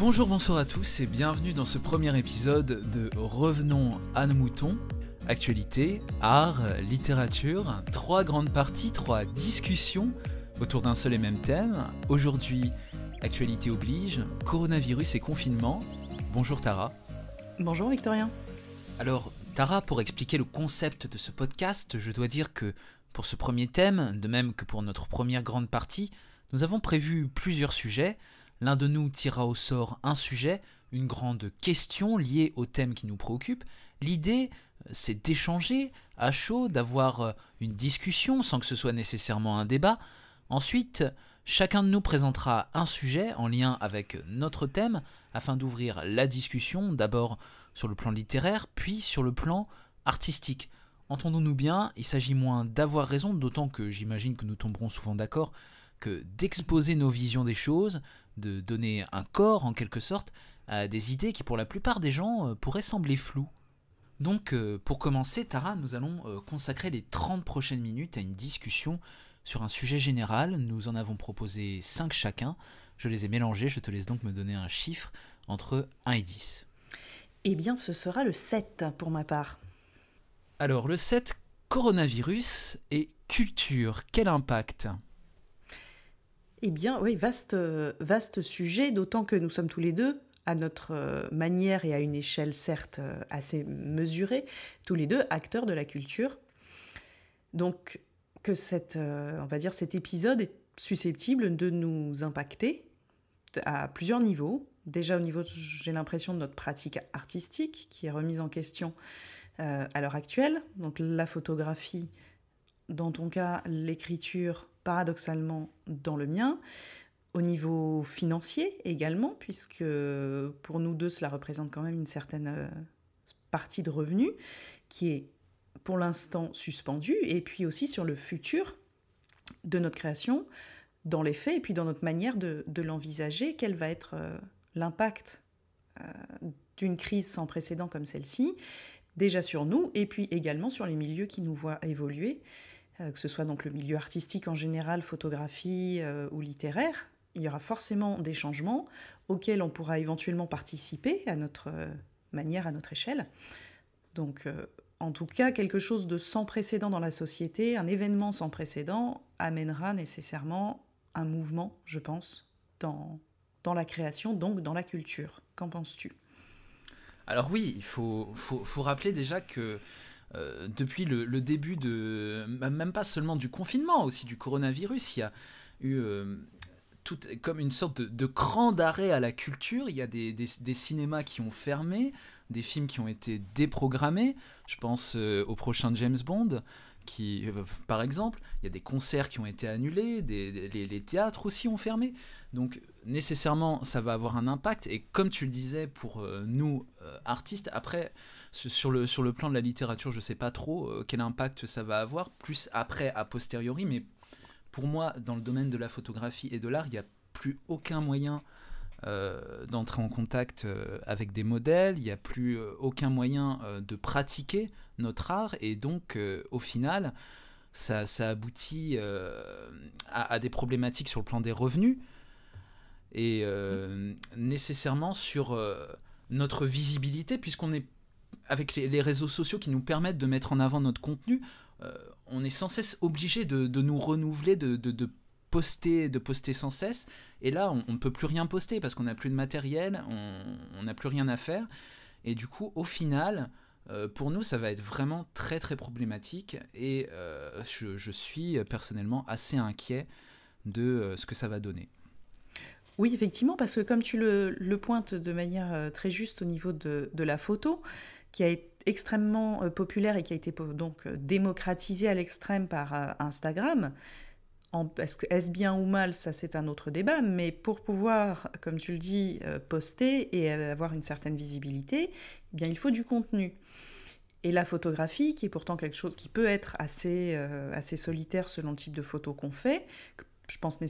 Bonjour, bonsoir à tous et bienvenue dans ce premier épisode de Revenons à nos moutons. Actualité, art, littérature, trois grandes parties, trois discussions autour d'un seul et même thème. Aujourd'hui, actualité oblige, coronavirus et confinement. Bonjour Tara. Bonjour Victorien. Alors Tara, pour expliquer le concept de ce podcast, je dois dire que pour ce premier thème, de même que pour notre première grande partie, nous avons prévu plusieurs sujets. L'un de nous tirera au sort un sujet, une grande question liée au thème qui nous préoccupe. L'idée, c'est d'échanger à chaud, d'avoir une discussion sans que ce soit nécessairement un débat. Ensuite, chacun de nous présentera un sujet en lien avec notre thème afin d'ouvrir la discussion, d'abord sur le plan littéraire, puis sur le plan artistique. Entendons-nous bien, il s'agit moins d'avoir raison, d'autant que j'imagine que nous tomberons souvent d'accord, que d'exposer nos visions des choses, de donner un corps en quelque sorte à des idées qui pour la plupart des gens pourraient sembler floues. Donc pour commencer, Tara, nous allons consacrer les 30 prochaines minutes à une discussion sur un sujet général. Nous en avons proposé 5 chacun, je les ai mélangés, je te laisse donc me donner un chiffre entre 1 et 10. Eh bien ce sera le 7 pour ma part. Alors le 7, coronavirus et culture, quel impact ? Eh bien, oui, vaste sujet, d'autant que nous sommes tous les deux, à notre manière et à une échelle certes assez mesurée, tous les deux acteurs de la culture. Donc, que cet épisode est susceptible de nous impacter à plusieurs niveaux. Déjà au niveau, j'ai l'impression, de notre pratique artistique qui est remise en question à l'heure actuelle. Donc la photographie, dans ton cas, l'écriture, paradoxalement dans le mien, au niveau financier également, puisque pour nous deux, cela représente quand même une certaine partie de revenus qui est pour l'instant suspendue, et puis aussi sur le futur de notre création, dans les faits, et puis dans notre manière de l'envisager, quel va être l'impact d'une crise sans précédent comme celle-ci, déjà sur nous, et puis également sur les milieux qui nous voient évoluer, que ce soit donc le milieu artistique en général, photographie ou littéraire, il y aura forcément des changements auxquels on pourra éventuellement participer à notre manière, à notre échelle. Donc, en tout cas, quelque chose de sans précédent dans la société, un événement sans précédent amènera nécessairement un mouvement, je pense, dans la création, donc dans la culture. Qu'en penses-tu ? Alors oui, il faut rappeler déjà que depuis le début de, même pas seulement du confinement, aussi du coronavirus, il y a eu comme une sorte de cran d'arrêt à la culture. Il y a des cinémas qui ont fermé, des films qui ont été déprogrammés. Je pense au prochain James Bond, par exemple. Il y a des concerts qui ont été annulés, les théâtres aussi ont fermé. Donc nécessairement, ça va avoir un impact. Et comme tu le disais, pour nous, artistes, après... Sur le plan de la littérature, je ne sais pas trop quel impact ça va avoir, plus après, a posteriori, mais pour moi, dans le domaine de la photographie et de l'art, il n'y a plus aucun moyen d'entrer en contact avec des modèles, il n'y a plus aucun moyen de pratiquer notre art, et donc, au final, ça aboutit à des problématiques sur le plan des revenus, et nécessairement sur notre visibilité, puisqu'on est avec les réseaux sociaux qui nous permettent de mettre en avant notre contenu, on est sans cesse obligé de nous renouveler, de poster sans cesse. Et là, on ne peut plus rien poster parce qu'on n'a plus de matériel, on n'a plus rien à faire. Et du coup, au final, pour nous, ça va être vraiment très très problématique. Et je suis personnellement assez inquiet de ce que ça va donner. Oui, effectivement, parce que comme tu le pointes de manière très juste au niveau de la photo, qui a été extrêmement populaire et qui a été donc démocratisée à l'extrême par Instagram, est-ce bien ou mal, ça c'est un autre débat, mais pour pouvoir, comme tu le dis, poster et avoir une certaine visibilité, eh bien, il faut du contenu. Et la photographie, qui est pourtant quelque chose qui peut être assez solitaire selon le type de photo qu'on fait, je pense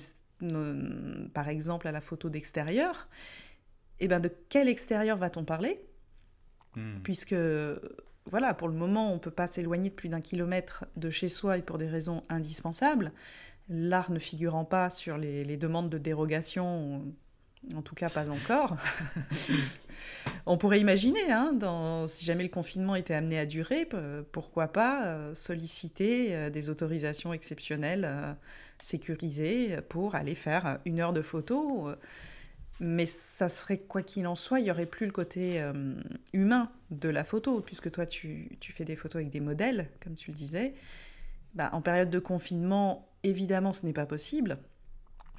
par exemple à la photo d'extérieur, eh ben de quel extérieur va-t-on parler ? Puisque, voilà, pour le moment, on ne peut pas s'éloigner de plus d'1 kilomètre de chez soi et pour des raisons indispensables, l'art ne figurant pas sur les demandes de dérogation En tout cas, pas encore. On pourrait imaginer, hein, si jamais le confinement était amené à durer, pourquoi pas solliciter des autorisations exceptionnelles sécurisées pour aller faire une heure de photo. Mais ça serait, quoi qu'il en soit, il n'y aurait plus le côté humain de la photo, puisque toi, tu fais des photos avec des modèles, comme tu le disais. Bah, en période de confinement, évidemment, ce n'est pas possible.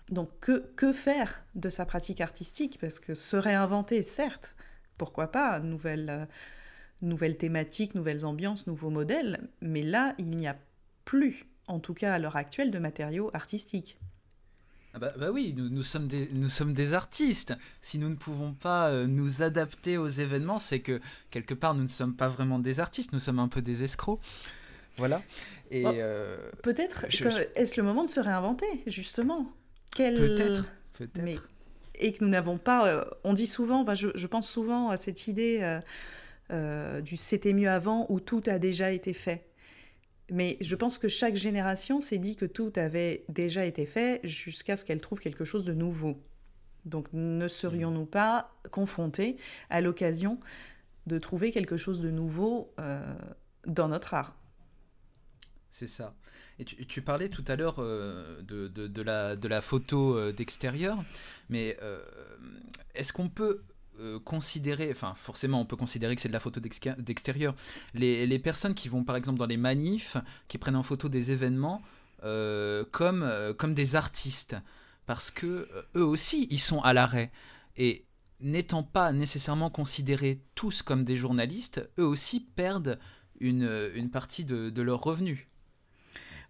Donc, que faire de sa pratique artistique? Parce que se réinventer, certes, pourquoi pas, nouvelles thématiques, nouvelles ambiances, nouveaux modèles, mais là, il n'y a plus, en tout cas à l'heure actuelle, de matériaux artistiques. Ah bah oui, nous sommes des artistes. Si nous ne pouvons pas nous adapter aux événements, c'est que, quelque part, nous ne sommes pas vraiment des artistes, nous sommes un peu des escrocs. Voilà. Et bon, peut-être, est-ce le moment de se réinventer, justement? Peut-être. Et que nous n'avons pas... on dit souvent, je pense souvent à cette idée du « c'était mieux avant » où tout a déjà été fait. Mais je pense que chaque génération s'est dit que tout avait déjà été fait jusqu'à ce qu'elle trouve quelque chose de nouveau. Donc ne serions-nous pas confrontés à l'occasion de trouver quelque chose de nouveau dans notre art ? C'est ça. Et tu parlais tout à l'heure de la photo d'extérieur, mais est-ce qu'on peut considérer, enfin forcément on peut considérer que c'est de la photo d'extérieur, les personnes qui vont par exemple dans les manifs, qui prennent en photo des événements comme des artistes, parce que eux aussi ils sont à l'arrêt, et n'étant pas nécessairement considérés tous comme des journalistes, eux aussi perdent une partie de leurs revenus.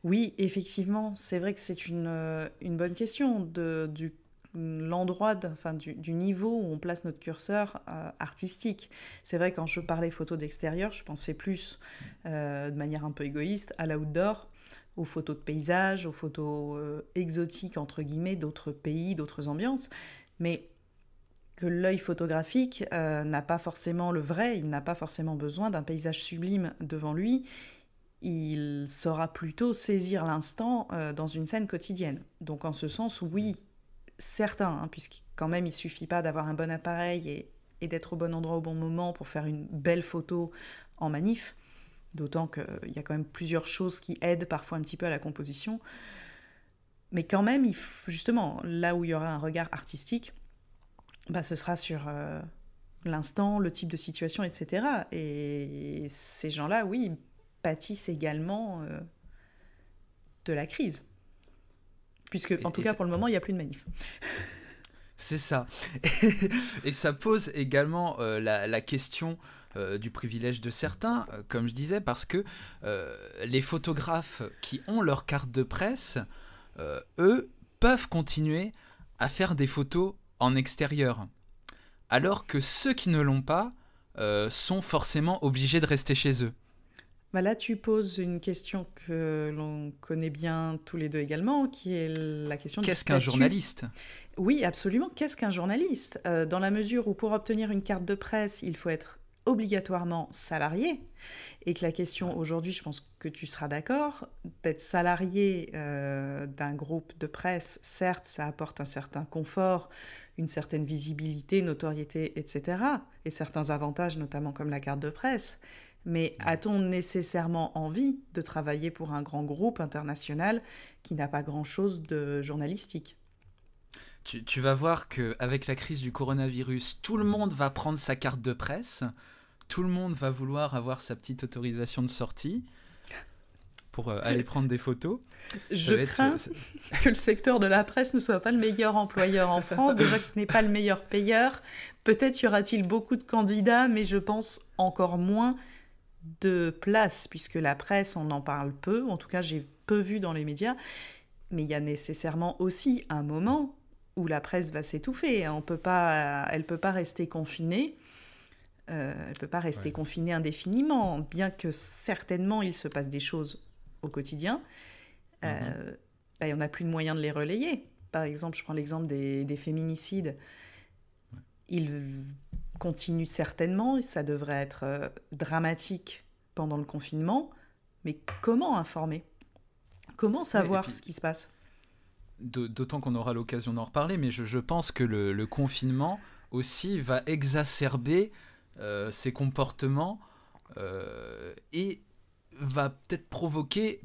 Oui, effectivement, c'est vrai que c'est une bonne question du niveau où on place notre curseur artistique. C'est vrai, quand je parlais photo d'extérieur, je pensais plus, de manière un peu égoïste, à l'outdoor, aux photos de paysages, aux photos exotiques, entre guillemets, d'autres pays, d'autres ambiances. Mais que l'œil photographique n'a pas forcément le vrai, il n'a pas forcément besoin d'un paysage sublime devant lui. Il saura plutôt saisir l'instant dans une scène quotidienne. Donc en ce sens, oui, certain, hein, puisque quand même il ne suffit pas d'avoir un bon appareil et d'être au bon endroit au bon moment pour faire une belle photo en manif, d'autant qu'il y a quand même plusieurs choses qui aident parfois un petit peu à la composition. Mais quand même, justement, là où il y aura un regard artistique, bah, ce sera sur... l'instant, le type de situation, etc. Et ces gens-là, oui, pâtissent également de la crise. Puisque, en tout cas, pour le moment, il n'y a plus de manif. C'est ça. Et ça pose également la question du privilège de certains, comme je disais, parce que les photographes qui ont leur carte de presse, eux, peuvent continuer à faire des photos en extérieur. Alors que ceux qui ne l'ont pas sont forcément obligés de rester chez eux. Bah là, tu poses une question que l'on connaît bien tous les deux également, qui est la question... Qu'est-ce qu'un journaliste ? Oui, absolument. Qu'est-ce qu'un journaliste ? Dans la mesure où pour obtenir une carte de presse, il faut être obligatoirement salarié, et que la question aujourd'hui, je pense que tu seras d'accord, d'être salarié d'un groupe de presse, certes, ça apporte un certain confort, une certaine visibilité, notoriété, etc., et certains avantages, notamment comme la carte de presse. Mais a-t-on nécessairement envie de travailler pour un grand groupe international qui n'a pas grand-chose de journalistique ? Tu vas voir qu'avec la crise du coronavirus, tout le monde va prendre sa carte de presse, tout le monde va vouloir avoir sa petite autorisation de sortie pour aller prendre des photos. Je crains que le secteur de la presse ne soit pas le meilleur employeur en France, déjà que ce n'est pas le meilleur payeur. Peut-être y aura-t-il beaucoup de candidats, mais je pense encore moins de place, puisque la presse, on en parle peu, en tout cas j'ai peu vu dans les médias, mais il y a nécessairement aussi un moment où la presse va s'étouffer. Elle ne peut pas rester confinée. Elle peut pas rester confinée indéfiniment, bien que certainement il se passe des choses au quotidien. On n'a plus de moyens de les relayer. Par exemple, je prends l'exemple des féminicides. Ouais. Ils continuent certainement, ça devrait être dramatique pendant le confinement, mais comment informer ? Comment savoir ce qui se passe ? d'autant qu'on aura l'occasion d'en reparler, mais je pense que le confinement aussi va exacerber ces comportements et va peut-être provoquer,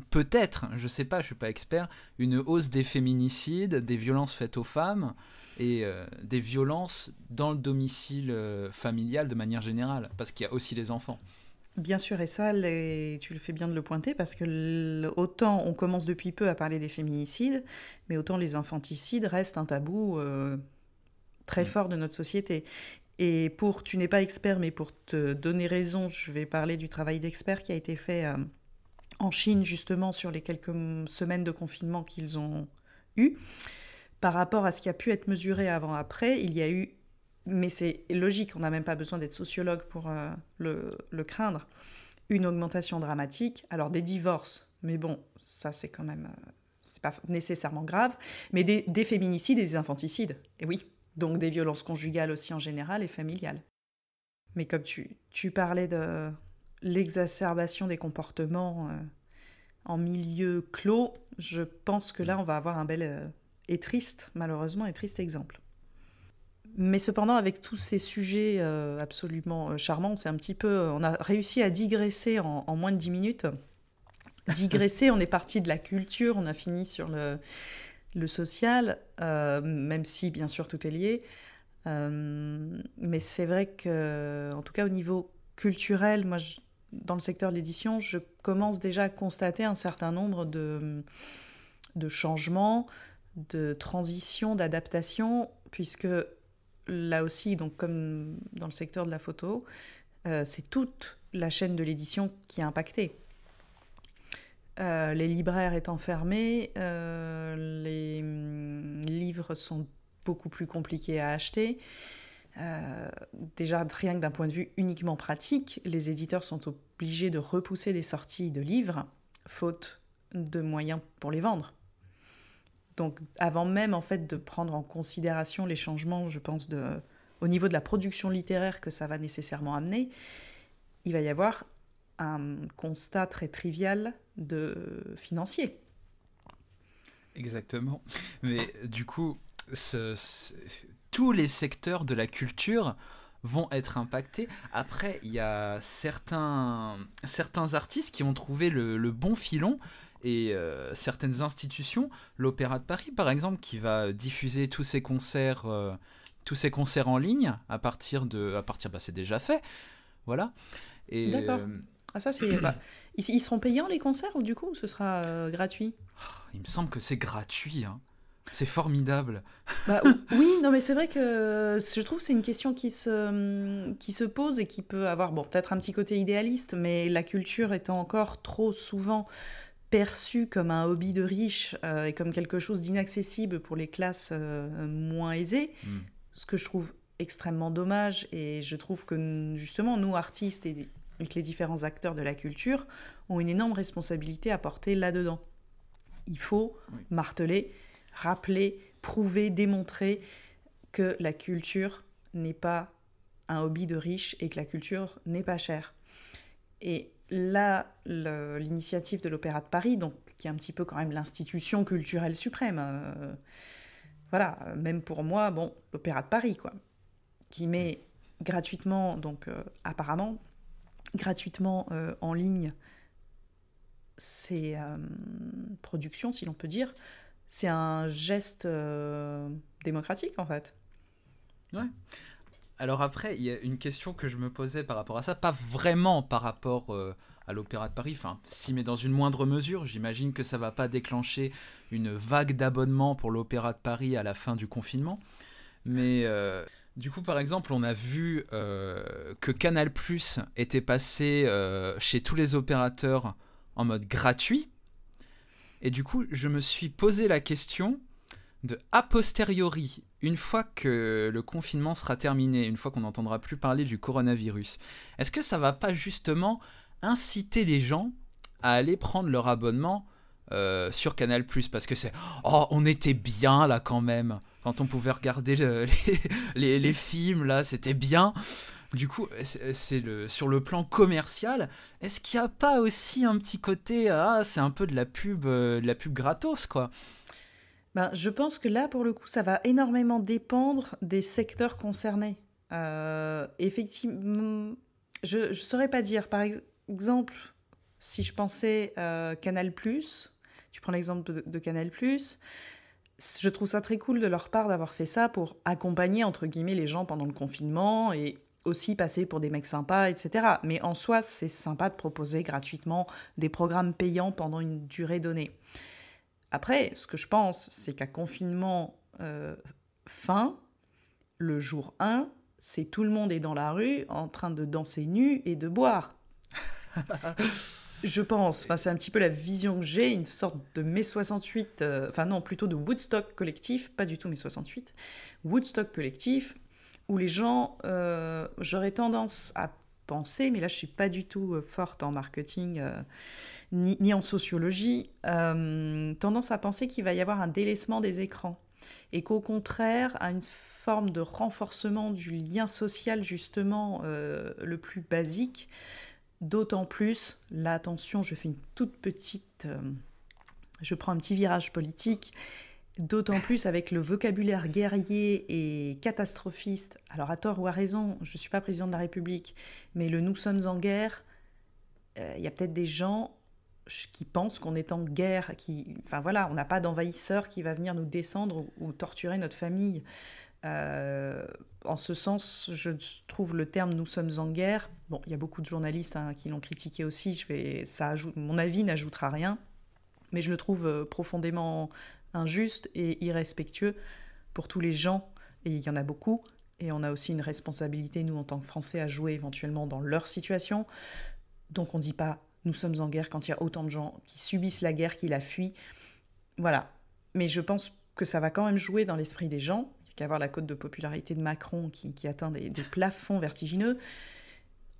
je sais pas, je suis pas expert, une hausse des féminicides, des violences faites aux femmes et des violences dans le domicile familial de manière générale, parce qu'il y a aussi les enfants. Bien sûr, et ça, tu le fais bien de le pointer, parce que autant on commence depuis peu à parler des féminicides, mais autant les infanticides restent un tabou très fort de notre société. Et tu n'es pas expert, mais pour te donner raison, je vais parler du travail d'expert qui a été fait en Chine, justement, sur les quelques semaines de confinement qu'ils ont eues. Par rapport à ce qui a pu être mesuré avant-après, il y a eu... Mais c'est logique, on n'a même pas besoin d'être sociologue pour le craindre. Une augmentation dramatique, alors des divorces, mais bon, ça c'est quand même... c'est pas nécessairement grave, mais des féminicides et des infanticides, et oui. Donc des violences conjugales aussi en général et familiales. Mais comme tu parlais de l'exacerbation des comportements en milieu clos, je pense que là on va avoir un bel et triste exemple. Mais cependant, avec tous ces sujets absolument charmants, on a réussi à digresser en moins de 10 minutes. Digresser, on est parti de la culture, on a fini sur le social, même si, bien sûr, tout est lié. Mais c'est vrai que, en tout cas, au niveau culturel, moi, dans le secteur de l'édition, je commence déjà à constater un certain nombre de changements, de transitions, d'adaptations, puisque... Là aussi, donc comme dans le secteur de la photo, c'est toute la chaîne de l'édition qui est impactée. Les libraires étant fermés, les livres sont beaucoup plus compliqués à acheter. Déjà, rien que d'un point de vue uniquement pratique, les éditeurs sont obligés de repousser des sorties de livres, faute de moyens pour les vendre. Donc avant même en fait de prendre en considération les changements, je pense, au niveau de la production littéraire que ça va nécessairement amener, il va y avoir un constat très trivial de financier. Exactement. Mais du coup, tous les secteurs de la culture vont être impactés. Après, il y a certains artistes qui ont trouvé le bon filon, et certaines institutions, l'Opéra de Paris par exemple, qui va diffuser tous ses concerts en ligne à partir de... bah, c'est déjà fait, voilà. D'accord. Ah, ça c'est... bah, ils seront payants les concerts, ou du coup ce sera gratuit? Il me semble que c'est gratuit, hein. C'est formidable. Bah, oui, non mais c'est vrai que je trouve que c'est une question qui se pose et qui peut avoir, bon, peut-être un petit côté idéaliste, mais la culture étant encore trop souvent perçue comme un hobby de riche et comme quelque chose d'inaccessible pour les classes moins aisées, ce que je trouve extrêmement dommage. Et je trouve que justement, nous artistes et les différents acteurs de la culture ont une énorme responsabilité à porter là-dedans. Il faut marteler, rappeler, prouver, démontrer que la culture n'est pas un hobby de riche et que la culture n'est pas chère. Et là, l'initiative de l'Opéra de Paris, donc, qui est un petit peu quand même l'institution culturelle suprême, voilà, même pour moi, bon, l'Opéra de Paris, quoi, qui met gratuitement, donc apparemment, gratuitement en ligne ses productions, si l'on peut dire. C'est un geste démocratique, en fait. Ouais. Alors après, il y a une question que je me posais par rapport à ça, pas vraiment par rapport à l'Opéra de Paris, enfin, si, mais dans une moindre mesure. J'imagine que ça va pas déclencher une vague d'abonnements pour l'Opéra de Paris à la fin du confinement. Mais du coup, par exemple, on a vu que Canal+ était passé chez tous les opérateurs en mode gratuit. Et du coup, je me suis posé la question de, a posteriori, une fois que le confinement sera terminé, une fois qu'on n'entendra plus parler du coronavirus, est-ce que ça va pas justement inciter les gens à aller prendre leur abonnement sur Canal+? Parce que c'est... Oh, on était bien là quand même, quand on pouvait regarder les films, là, c'était bien. Du coup, sur le plan commercial, est-ce qu'il n'y a pas aussi un petit côté... Ah, c'est un peu de la pub gratos, quoi. Ben, je pense que là, pour le coup, ça va énormément dépendre des secteurs concernés. Effectivement, je ne saurais pas dire. Par exemple, si je pensais Canal+, tu prends l'exemple de Canal+, je trouve ça très cool de leur part d'avoir fait ça pour accompagner, entre guillemets, les gens pendant le confinement et aussi passer pour des mecs sympas, etc. Mais en soi, c'est sympa de proposer gratuitement des programmes payants pendant une durée donnée. Après, ce que je pense, c'est qu'à confinement fin, le jour 1, c'est tout le monde est dans la rue en train de danser nu et de boire. Je pense, enfin, c'est un petit peu la vision que j'ai, une sorte de mai 68, enfin non, plutôt de Woodstock collectif, pas du tout mai 68, Woodstock collectif, où les gens, j'aurais tendance à penser, mais là je ne suis pas du tout forte en marketing, ni en sociologie, tendance à penser qu'il va y avoir un délaissement des écrans, et qu'au contraire, à une forme de renforcement du lien social justement le plus basique. D'autant plus, là attention, je fais une toute petite, je prends un petit virage politique, d'autant plus avec le vocabulaire guerrier et catastrophiste, alors à tort ou à raison, je ne suis pas présidente de la République, mais le « nous sommes en guerre », il y a peut-être des gens qui pensent qu'on est en guerre, qui, enfin voilà, on n'a pas d'envahisseur qui va venir nous descendre ou torturer notre famille. En ce sens, je trouve le terme « nous sommes en guerre ». Bon, il y a beaucoup de journalistes hein, qui l'ont critiqué aussi. Ça ajoute, mon avis n'ajoutera rien, mais je le trouve profondément injuste et irrespectueux pour tous les gens. Et il y en a beaucoup. Et on a aussi une responsabilité, nous, en tant que Français, à jouer éventuellement dans leur situation. Donc on ne dit pas « nous sommes en guerre » quand il y a autant de gens qui subissent la guerre, qui la fuient. Voilà. Mais je pense que ça va quand même jouer dans l'esprit des gens. Qu'avoir la cote de popularité de Macron qui atteint des plafonds vertigineux,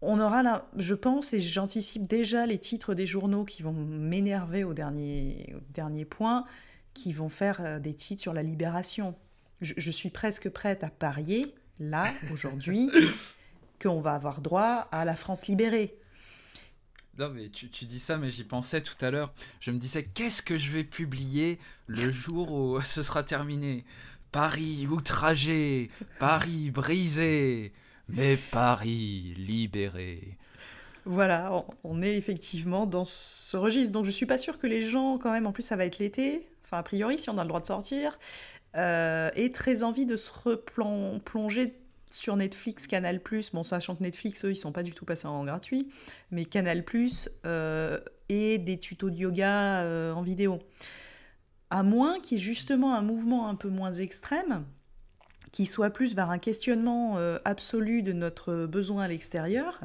on aura là, je pense, et j'anticipe déjà les titres des journaux qui vont m'énerver au dernier point, qui vont faire des titres sur la libération. Je suis presque prête à parier, là, aujourd'hui, qu'on va avoir droit à la France libérée. Non mais tu dis ça, mais j'y pensais tout à l'heure. Je me disais, qu'est-ce que je vais publier le jour où ce sera terminé ? Paris outragé, Paris brisé, mais Paris libéré. Voilà, on est effectivement dans ce registre. Donc je suis pas sûre que les gens, quand même, en plus ça va être l'été, enfin a priori si on a le droit de sortir, aient très envie de se replonger sur Netflix, Canal+, bon sachant que Netflix, eux, ils sont pas du tout passés en gratuit, mais Canal+, et des tutos de yoga en vidéo. À moins qu'il y ait justement un mouvement un peu moins extrême, qui soit plus vers un questionnement absolu de notre besoin à l'extérieur,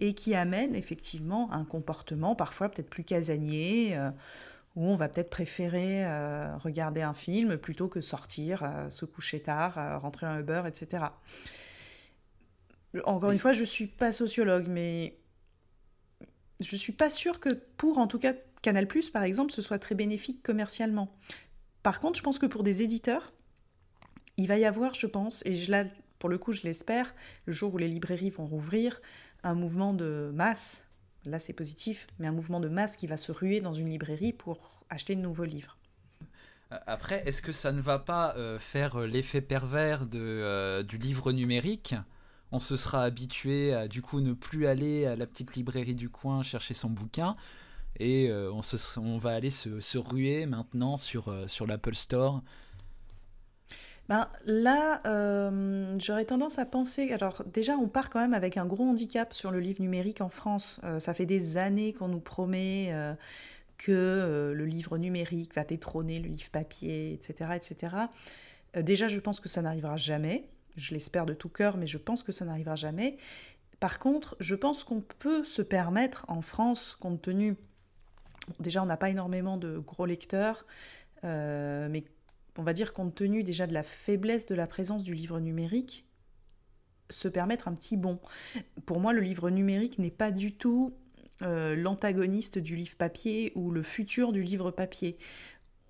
et qui amène effectivement un comportement parfois peut-être plus casanier, où on va peut-être préférer regarder un film plutôt que sortir, se coucher tard, rentrer en Uber, etc. Encore une fois, je ne suis pas sociologue, mais je ne suis pas sûre que pour, en tout cas, Canal+, par exemple, ce soit très bénéfique commercialement. Par contre, je pense que pour des éditeurs, il va y avoir, je pense, et là, pour le coup, je l'espère, le jour où les librairies vont rouvrir, un mouvement de masse, là c'est positif, mais un mouvement de masse qui va se ruer dans une librairie pour acheter de nouveaux livres. Après, est-ce que ça ne va pas faire l'effet pervers du livre numérique ? On se sera habitué à du coup ne plus aller à la petite librairie du coin chercher son bouquin et on va aller se ruer maintenant sur l'Apple Store. Ben, là, j'aurais tendance à penser... Alors déjà, on part quand même avec un gros handicap sur le livre numérique en France. Ça fait des années qu'on nous promet que le livre numérique va détrôner le livre papier, etc. etc. Déjà, je pense que ça n'arrivera jamais. Je l'espère de tout cœur, mais je pense que ça n'arrivera jamais. Par contre, je pense qu'on peut se permettre, en France, compte tenu... Déjà, on n'a pas énormément de gros lecteurs, mais on va dire compte tenu déjà de la faiblesse de la présence du livre numérique, se permettre un petit bond. Pour moi, le livre numérique n'est pas du tout l'antagoniste du livre papier ou le futur du livre papier.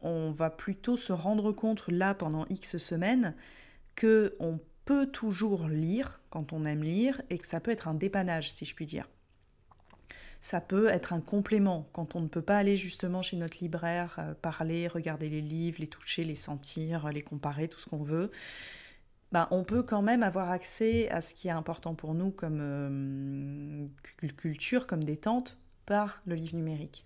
On va plutôt se rendre compte, là, pendant X semaines, qu'on peut toujours lire quand on aime lire et que ça peut être un dépannage, si je puis dire. ça peut être un complément quand on ne peut pas aller justement chez notre libraire, parler, regarder les livres, les toucher, les sentir, les comparer, tout ce qu'on veut. Ben, on peut quand même avoir accès à ce qui est important pour nous comme culture, comme détente, par le livre numérique.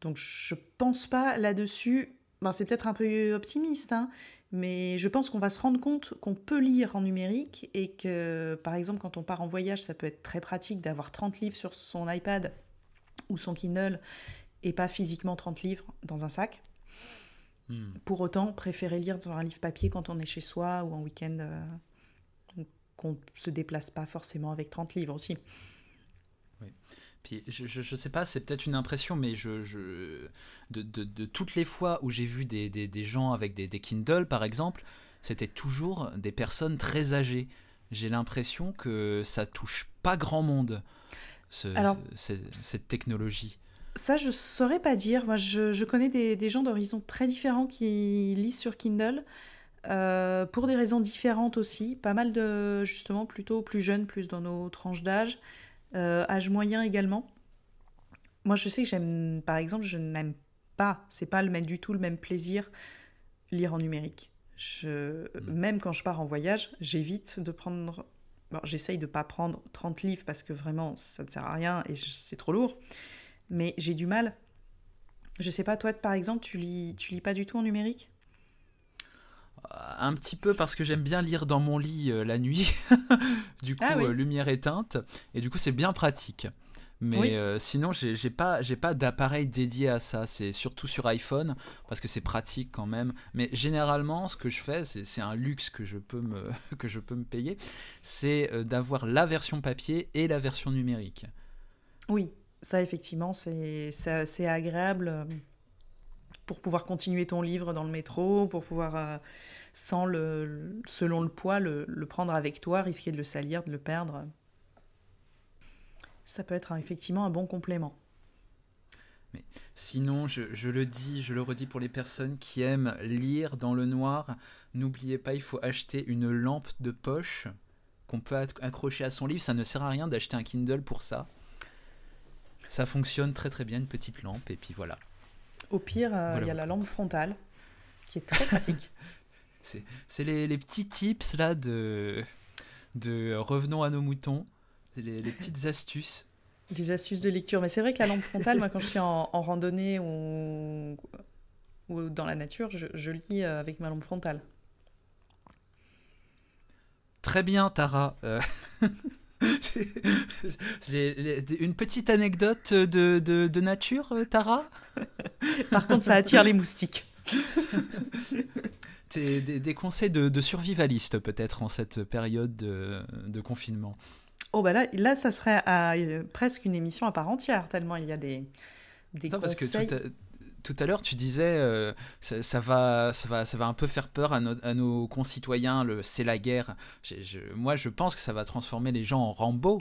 Donc je pense pas là-dessus, ben, c'est peut-être un peu optimiste, hein, mais je pense qu'on va se rendre compte qu'on peut lire en numérique et que, par exemple, quand on part en voyage, ça peut être très pratique d'avoir 30 livres sur son iPad ou son Kindle et pas physiquement 30 livres dans un sac. Pour autant, préférer lire dans un livre papier quand on est chez soi ou en week-end, qu'on ne se déplace pas forcément avec 30 livres aussi. Oui. Puis je sais pas, c'est peut-être une impression, mais de toutes les fois où j'ai vu des gens avec des Kindle, par exemple, c'était toujours des personnes très âgées. J'ai l'impression que ça touche pas grand monde, cette technologie. Ça, je ne saurais pas dire. Moi, je connais des gens d'horizons très différents qui lisent sur Kindle pour des raisons différentes aussi. Pas mal de, justement, plutôt plus jeunes, plus dans nos tranches d'âge, âge moyen également. Moi, je sais que j'aime, par exemple, je n'aime pas, c'est pas du tout le même plaisir lire en numérique. Même quand je pars en voyage, j'évite de prendre... Bon, j'essaye de ne pas prendre 30 livres parce que vraiment, ça ne sert à rien et c'est trop lourd. Mais j'ai du mal. Je sais pas, toi, par exemple, tu lis pas du tout en numérique? Un petit peu, parce que j'aime bien lire dans mon lit la nuit. Du coup, lumière éteinte. Et du coup, c'est bien pratique. Mais sinon, j'ai pas d'appareil dédié à ça. C'est surtout sur iPhone, parce que c'est pratique quand même. Mais généralement, ce que je fais, c'est un luxe que je peux me payer, c'est d'avoir la version papier et la version numérique. Oui. Ça, effectivement, c'est assez agréable pour pouvoir continuer ton livre dans le métro, pour pouvoir, selon le poids, le prendre avec toi, risquer de le salir, de le perdre. Ça peut être effectivement un bon complément. Mais sinon, je le redis pour les personnes qui aiment lire dans le noir, n'oubliez pas, il faut acheter une lampe de poche qu'on peut accrocher à son livre. Ça ne sert à rien d'acheter un Kindle pour ça. Ça fonctionne très très bien, une petite lampe, et puis voilà. Au pire, il y a la lampe frontale, qui est très pratique. C'est les petits tips là de Revenons à nos moutons, les petites astuces. Les astuces de lecture, mais c'est vrai que la lampe frontale, moi quand je suis en randonnée ou dans la nature, je lis avec ma lampe frontale. Très bien, Tara. Une petite anecdote de nature, Tara? Par contre, ça attire les moustiques. Des conseils de survivaliste, peut-être, en cette période de confinement. Oh, bah là, ça serait presque une émission à part entière, tellement il y a des conseils. Parce que tout à l'heure, tu disais ça va un peu faire peur à nos concitoyens, c'est la guerre. Moi, je pense que ça va transformer les gens en Rambo.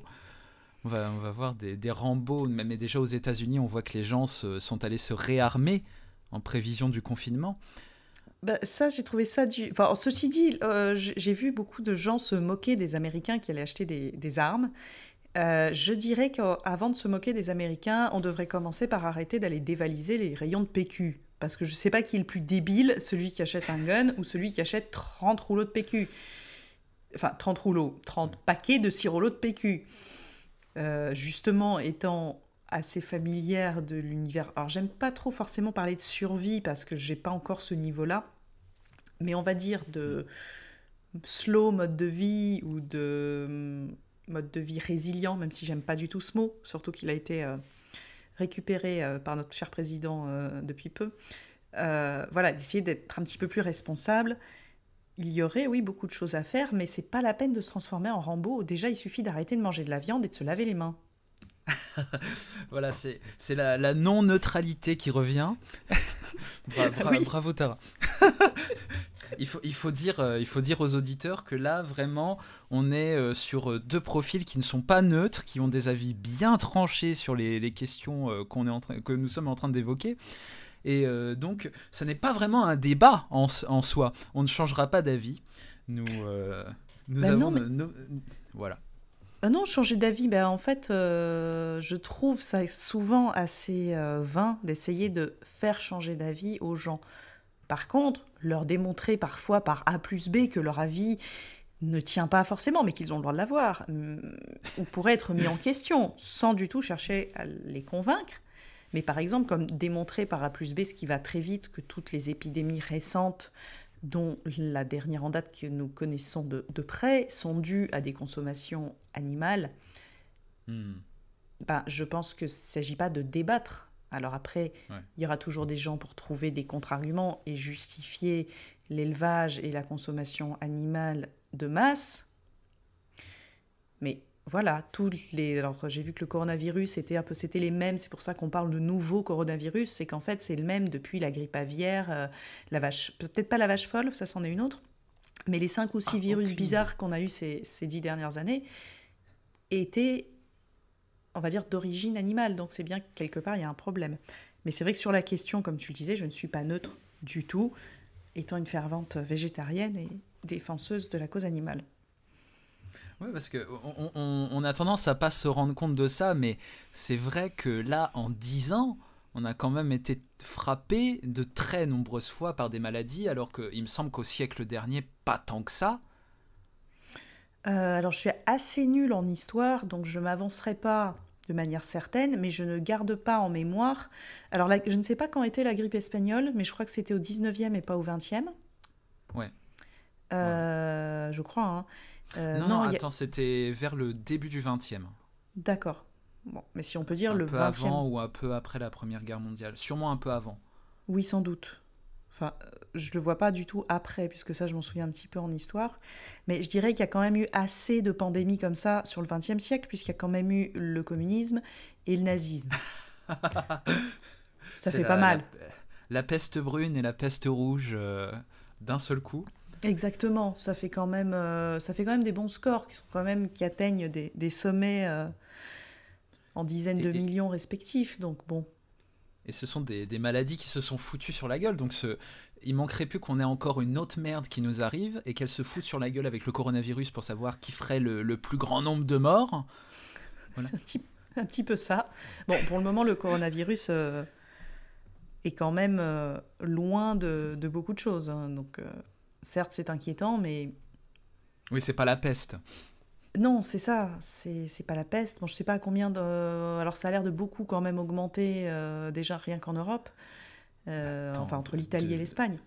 On va voir des Rambo, même déjà aux États-Unis, on voit que les gens sont allés se réarmer en prévision du confinement. Bah, ça, j'ai trouvé ça du... Enfin, ceci dit, j'ai vu beaucoup de gens se moquer des Américains qui allaient acheter des armes. Je dirais qu'avant de se moquer des Américains, on devrait commencer par arrêter d'aller dévaliser les rayons de PQ. Parce que je ne sais pas qui est le plus débile, celui qui achète un gun ou celui qui achète 30 rouleaux de PQ. Enfin, 30 paquets de 6 rouleaux de PQ. Justement, étant assez familière de l'univers... Alors, j'aime pas trop forcément parler de survie parce que je n'ai pas encore ce niveau-là. Mais on va dire de slow mode de vie ou de... mode de vie résilient, même si j'aime pas du tout ce mot, surtout qu'il a été récupéré par notre cher président depuis peu. Voilà, d'essayer d'être un petit peu plus responsable. Il y aurait, oui, beaucoup de choses à faire, mais c'est pas la peine de se transformer en Rambo. Déjà, il suffit d'arrêter de manger de la viande et de se laver les mains. Voilà, c'est la non-neutralité qui revient. Bravo, Tara. Il faut dire aux auditeurs que là, vraiment, on est sur deux profils qui ne sont pas neutres, qui ont des avis bien tranchés sur les questions que nous sommes en train d'évoquer. Et donc, ça n'est pas vraiment un débat en soi. On ne changera pas d'avis. Nous avons... Voilà. Non, changer d'avis, ben, en fait, je trouve ça souvent assez vain d'essayer de faire changer d'avis aux gens. Par contre, leur démontrer parfois par A plus B que leur avis ne tient pas forcément, mais qu'ils ont le droit de l'avoir, ou pourrait être mis en question, sans du tout chercher à les convaincre. Mais par exemple, comme démontrer par A plus B, ce qui va très vite, que toutes les épidémies récentes, dont la dernière en date que nous connaissons de près, sont dues à des consommations animales, ben, je pense qu'il ne s'agit pas de débattre. Alors après, il y aura toujours des gens pour trouver des contre-arguments et justifier l'élevage et la consommation animale de masse. Mais voilà, toutes les... Alors j'ai vu que le coronavirus était un peu... C'était les mêmes, c'est pour ça qu'on parle de nouveau coronavirus, c'est qu'en fait c'est le même depuis la grippe aviaire, la vache... Peut-être pas la vache folle, ça c'en est une autre, mais les 5 ou 6 virus bizarres qu'on a eu ces 10 dernières années étaient, on va dire, d'origine animale, donc c'est bien que quelque part il y a un problème. Mais c'est vrai que sur la question, comme tu le disais, je ne suis pas neutre du tout, étant une fervente végétarienne et défenseuse de la cause animale. Oui, parce qu'on a tendance à pas se rendre compte de ça, mais c'est vrai que là, en 10 ans, on a quand même été frappé de très nombreuses fois par des maladies, alors qu'il me semble qu'au siècle dernier, pas tant que ça. Alors, je suis assez nulle en histoire, donc je ne m'avancerai pas de manière certaine, mais je ne garde pas en mémoire. Alors, je ne sais pas quand était la grippe espagnole, mais je crois que c'était au 19e et pas au 20e. Ouais. Je crois, hein. Non, attends, c'était vers le début du 20e. D'accord. Bon, mais si on peut dire le 20e... Un peu avant ou un peu après la Première Guerre mondiale. Sûrement un peu avant. Oui, sans doute. Enfin, je le vois pas du tout après, puisque ça, je m'en souviens un petit peu en histoire. Mais je dirais qu'il y a quand même eu assez de pandémies comme ça sur le 20e siècle, puisqu'il y a quand même eu le communisme et le nazisme. Ça fait pas mal. La peste brune et la peste rouge d'un seul coup. Exactement, ça fait quand même des bons scores qui atteignent des sommets en dizaines de millions respectifs, donc bon. Et ce sont des maladies qui se sont foutues sur la gueule, donc il manquerait plus qu'on ait encore une autre merde qui nous arrive et qu'elle se foute sur la gueule avec le coronavirus pour savoir qui ferait le plus grand nombre de morts. Voilà. C'est un petit peu ça. Bon, pour le moment, le coronavirus est quand même loin de beaucoup de choses, hein, donc... Certes, c'est inquiétant, mais... Oui, c'est pas la peste. Non, c'est ça, c'est pas la peste. Bon, je sais pas combien de... Alors, ça a l'air de beaucoup quand même augmenter, déjà rien qu'en Europe. Attends, enfin, entre l'Italie et l'Espagne.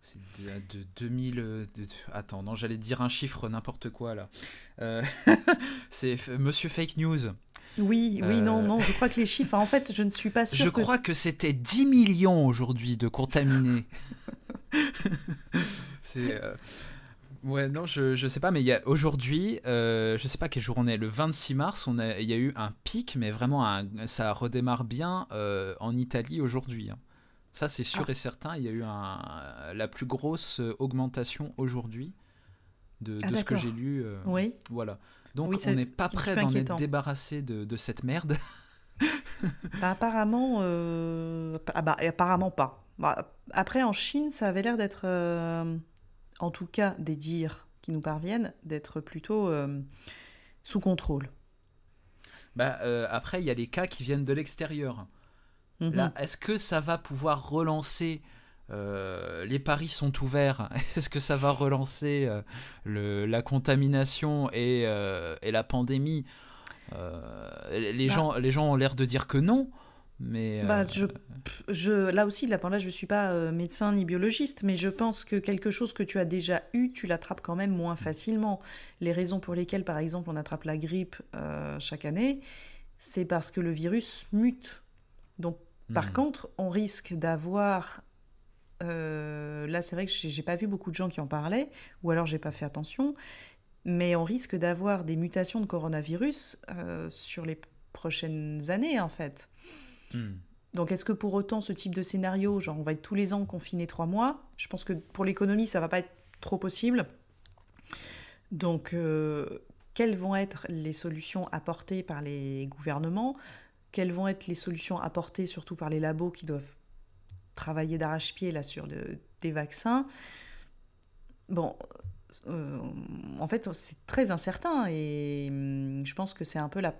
C'est de 2000... Attends, non, j'allais dire un chiffre, n'importe quoi, là. C'est Monsieur Fake News. Oui, oui, non, je crois que les chiffres... En fait, je ne suis pas sûre Je crois que c'était 10 millions aujourd'hui de contaminés. C'est ouais, non, je sais pas, mais il y a aujourd'hui, je sais pas quel jour on est, le 26 mars, il y a eu un pic, mais vraiment ça redémarre bien en Italie aujourd'hui. Ça, c'est sûr et certain, il y a eu la plus grosse augmentation aujourd'hui de ce que j'ai lu. Oui. Voilà. Donc, oui, on n'est pas prêt d'en être débarrassé de cette merde. Bah, apparemment pas. Bah, après, en Chine, ça avait l'air d'être, en tout cas des dires qui nous parviennent, d'être plutôt sous contrôle. Bah, après, il y a les cas qui viennent de l'extérieur. Mm-hmm. Là, est-ce que ça va pouvoir relancer les paris sont ouverts. Est-ce que ça va relancer la contamination et la pandémie? Les gens ont l'air de dire que non. Mais bah, là aussi, là, je ne suis pas médecin ni biologiste, mais je pense que quelque chose que tu as déjà eu, tu l'attrapes quand même moins facilement. Les raisons pour lesquelles, par exemple, on attrape la grippe chaque année, c'est parce que le virus mute. Donc, par contre, on risque d'avoir... là, c'est vrai que je n'ai pas vu beaucoup de gens qui en parlaient, ou alors je n'ai pas fait attention, mais on risque d'avoir des mutations de coronavirus sur les prochaines années, en fait. Donc, est-ce que pour autant, ce type de scénario, genre on va être tous les ans confinés 3 mois, je pense que pour l'économie, ça va pas être trop possible. Donc, quelles vont être les solutions apportées par les gouvernements? Quelles vont être les solutions apportées surtout par les labos qui doivent travailler d'arrache-pied là sur des vaccins? Bon, en fait, c'est très incertain et je pense que c'est un peu la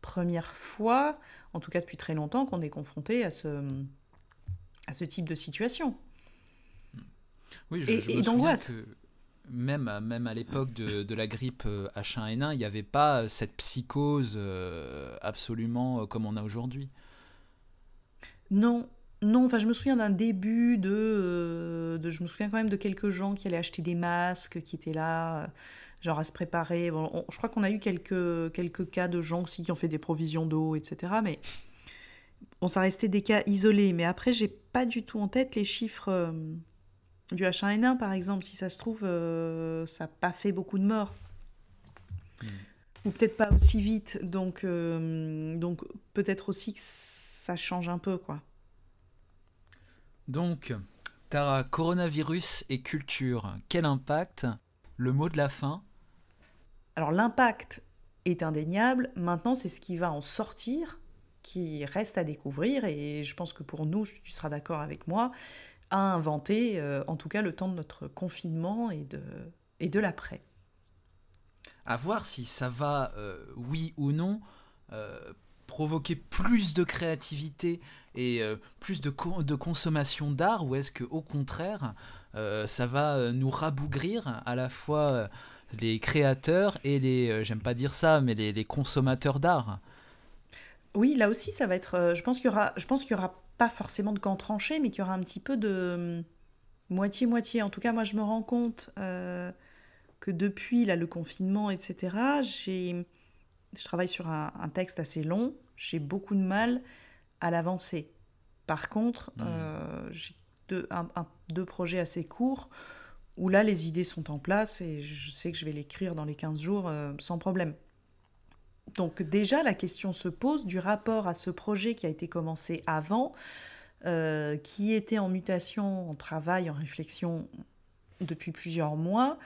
première fois, en tout cas depuis très longtemps, qu'on est confronté à ce type de situation. Oui, je me souviens que même à l'époque de la grippe H1N1, il n'y avait pas cette psychose absolument comme on a aujourd'hui. Non. Non, enfin, je me souviens d'un début de... Je me souviens quand même de quelques gens qui allaient acheter des masques, qui étaient là, genre à se préparer. Bon, je crois qu'on a eu quelques cas de gens aussi qui ont fait des provisions d'eau, etc. Mais bon, ça restait des cas isolés. Mais après, j'ai pas du tout en tête les chiffres du H1N1, par exemple. Si ça se trouve, ça n'a pas fait beaucoup de morts. Mmh. Ou peut-être pas aussi vite. Donc peut-être aussi que ça change un peu, quoi. Donc, Tara, coronavirus et culture, quel impact? Le mot de la fin? Alors, l'impact est indéniable. Maintenant, c'est ce qui va en sortir, qui reste à découvrir. Et je pense que pour nous, tu seras d'accord avec moi, à inventer, en tout cas, le temps de notre confinement et de l'après. À voir si ça va, oui ou non, provoquer plus de créativité et plus de consommation d'art, ou est-ce qu'au contraire, ça va nous rabougrir à la fois les créateurs et les, j'aime pas dire ça, mais les consommateurs d'art? Oui, là aussi, ça va être... je pense qu'il y aura pas forcément de camp tranché, mais qu'il y aura un petit peu de moitié-moitié. En tout cas, moi, je me rends compte que depuis là, le confinement, etc., je travaille sur un texte assez long, j'ai beaucoup de mal à l'avancer. Par contre, j'ai deux projets assez courts où là, les idées sont en place et je sais que je vais l'écrire dans les 15 jours sans problème. Donc déjà, la question se pose du rapport à ce projet qui a été commencé avant, qui était en mutation, en travail, en réflexion depuis plusieurs mois.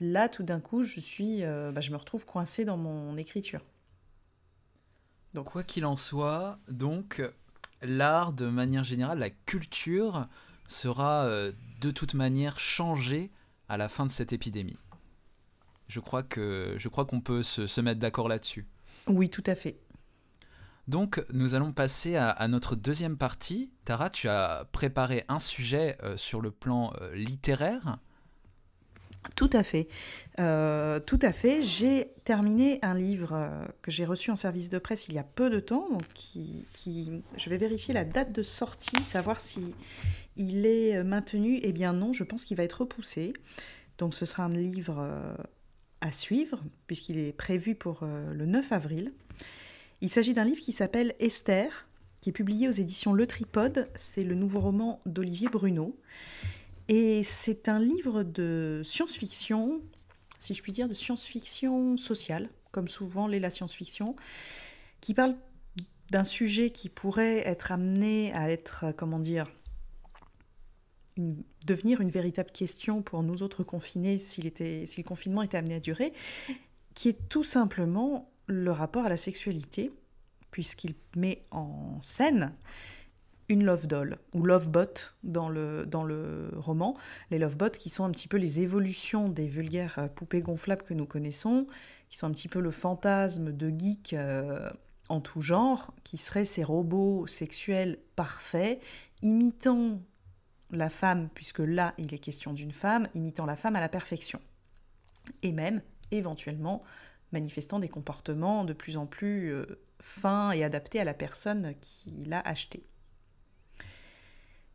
Là, tout d'un coup, je me retrouve coincée dans mon écriture. Donc, quoi qu'il en soit, donc, l'art, de manière générale, la culture, sera de toute manière changée à la fin de cette épidémie. Je crois qu'on peut se mettre d'accord là-dessus. Oui, tout à fait. Donc, nous allons passer à notre deuxième partie. Tara, tu as préparé un sujet sur le plan littéraire. Tout à fait. J'ai terminé un livre que j'ai reçu en service de presse il y a peu de temps. Donc je vais vérifier la date de sortie, savoir si il est maintenu. Eh bien non, je pense qu'il va être repoussé. Donc ce sera un livre à suivre, puisqu'il est prévu pour le 9 avril. Il s'agit d'un livre qui s'appelle Esther, qui est publié aux éditions Le Tripode. C'est le nouveau roman d'Olivier Bruno. Et c'est un livre de science-fiction, si je puis dire, de science-fiction sociale, comme souvent l'est la science-fiction, qui parle d'un sujet qui pourrait être amené à être, devenir une véritable question pour nous autres confinés si le confinement était amené à durer, qui est tout simplement le rapport à la sexualité, puisqu'il met en scène une love doll, ou love bot dans le roman. Les love bots qui sont un petit peu les évolutions des vulgaires poupées gonflables que nous connaissons, qui sont un petit peu le fantasme de geeks en tout genre, qui seraient ces robots sexuels parfaits, imitant la femme, puisque là il est question d'une femme, imitant la femme à la perfection. Et même, éventuellement, manifestant des comportements de plus en plus fins et adaptés à la personne qui l'a acheté.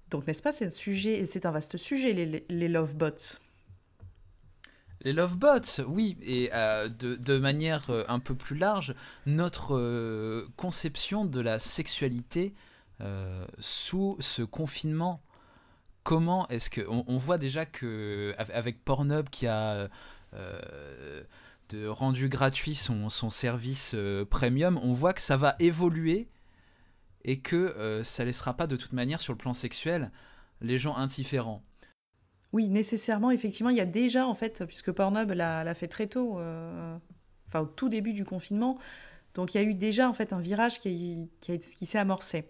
Donc, n'est-ce pas, c'est un vaste sujet, les love bots. Les love bots, oui, et de manière un peu plus large, notre conception de la sexualité sous ce confinement. Comment est-ce que on voit déjà que avec Pornhub qui a rendu gratuit son service premium, on voit que ça va évoluer. Et que ça ne laissera pas de toute manière sur le plan sexuel les gens indifférents. Oui, nécessairement, effectivement, il y a déjà, en fait, puisque Pornhub l'a fait très tôt, au tout début du confinement, donc il y a eu déjà, en fait, un virage qui s'est amorcé.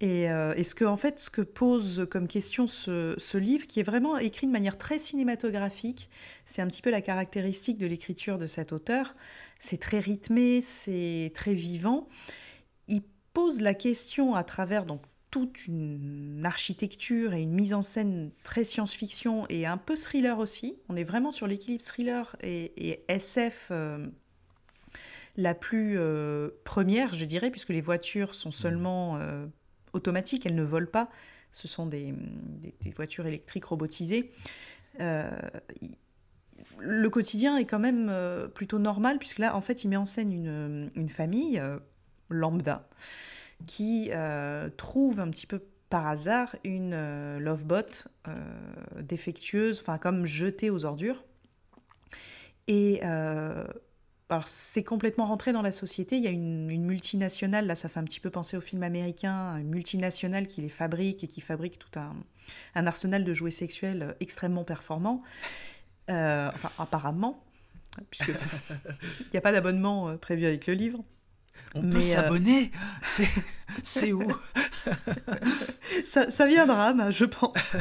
Et ce que pose comme question ce livre, qui est vraiment écrit de manière très cinématographique, c'est un petit peu la caractéristique de l'écriture de cet auteur, c'est très rythmé, c'est très vivant. Il pose la question à travers donc, toute une architecture et une mise en scène très science-fiction et un peu thriller aussi. On est vraiment sur l'équilibre thriller et SF la plus première, je dirais, puisque les voitures sont seulement... automatiques, elles ne volent pas, ce sont des voitures électriques robotisées. Le quotidien est quand même plutôt normal, puisque là, en fait, il met en scène une famille lambda qui trouve un petit peu par hasard une lovebot défectueuse, enfin comme jetée aux ordures. Et... alors, c'est complètement rentré dans la société. Il y a une multinationale, là, ça fait un petit peu penser au film américain, une multinationale qui les fabrique et qui fabrique tout un arsenal de jouets sexuels extrêmement performants. Enfin, apparemment, puisque il n'y a pas d'abonnement prévu avec le livre. Mais peut s'abonner, c'est où? ça viendra, ben, je pense.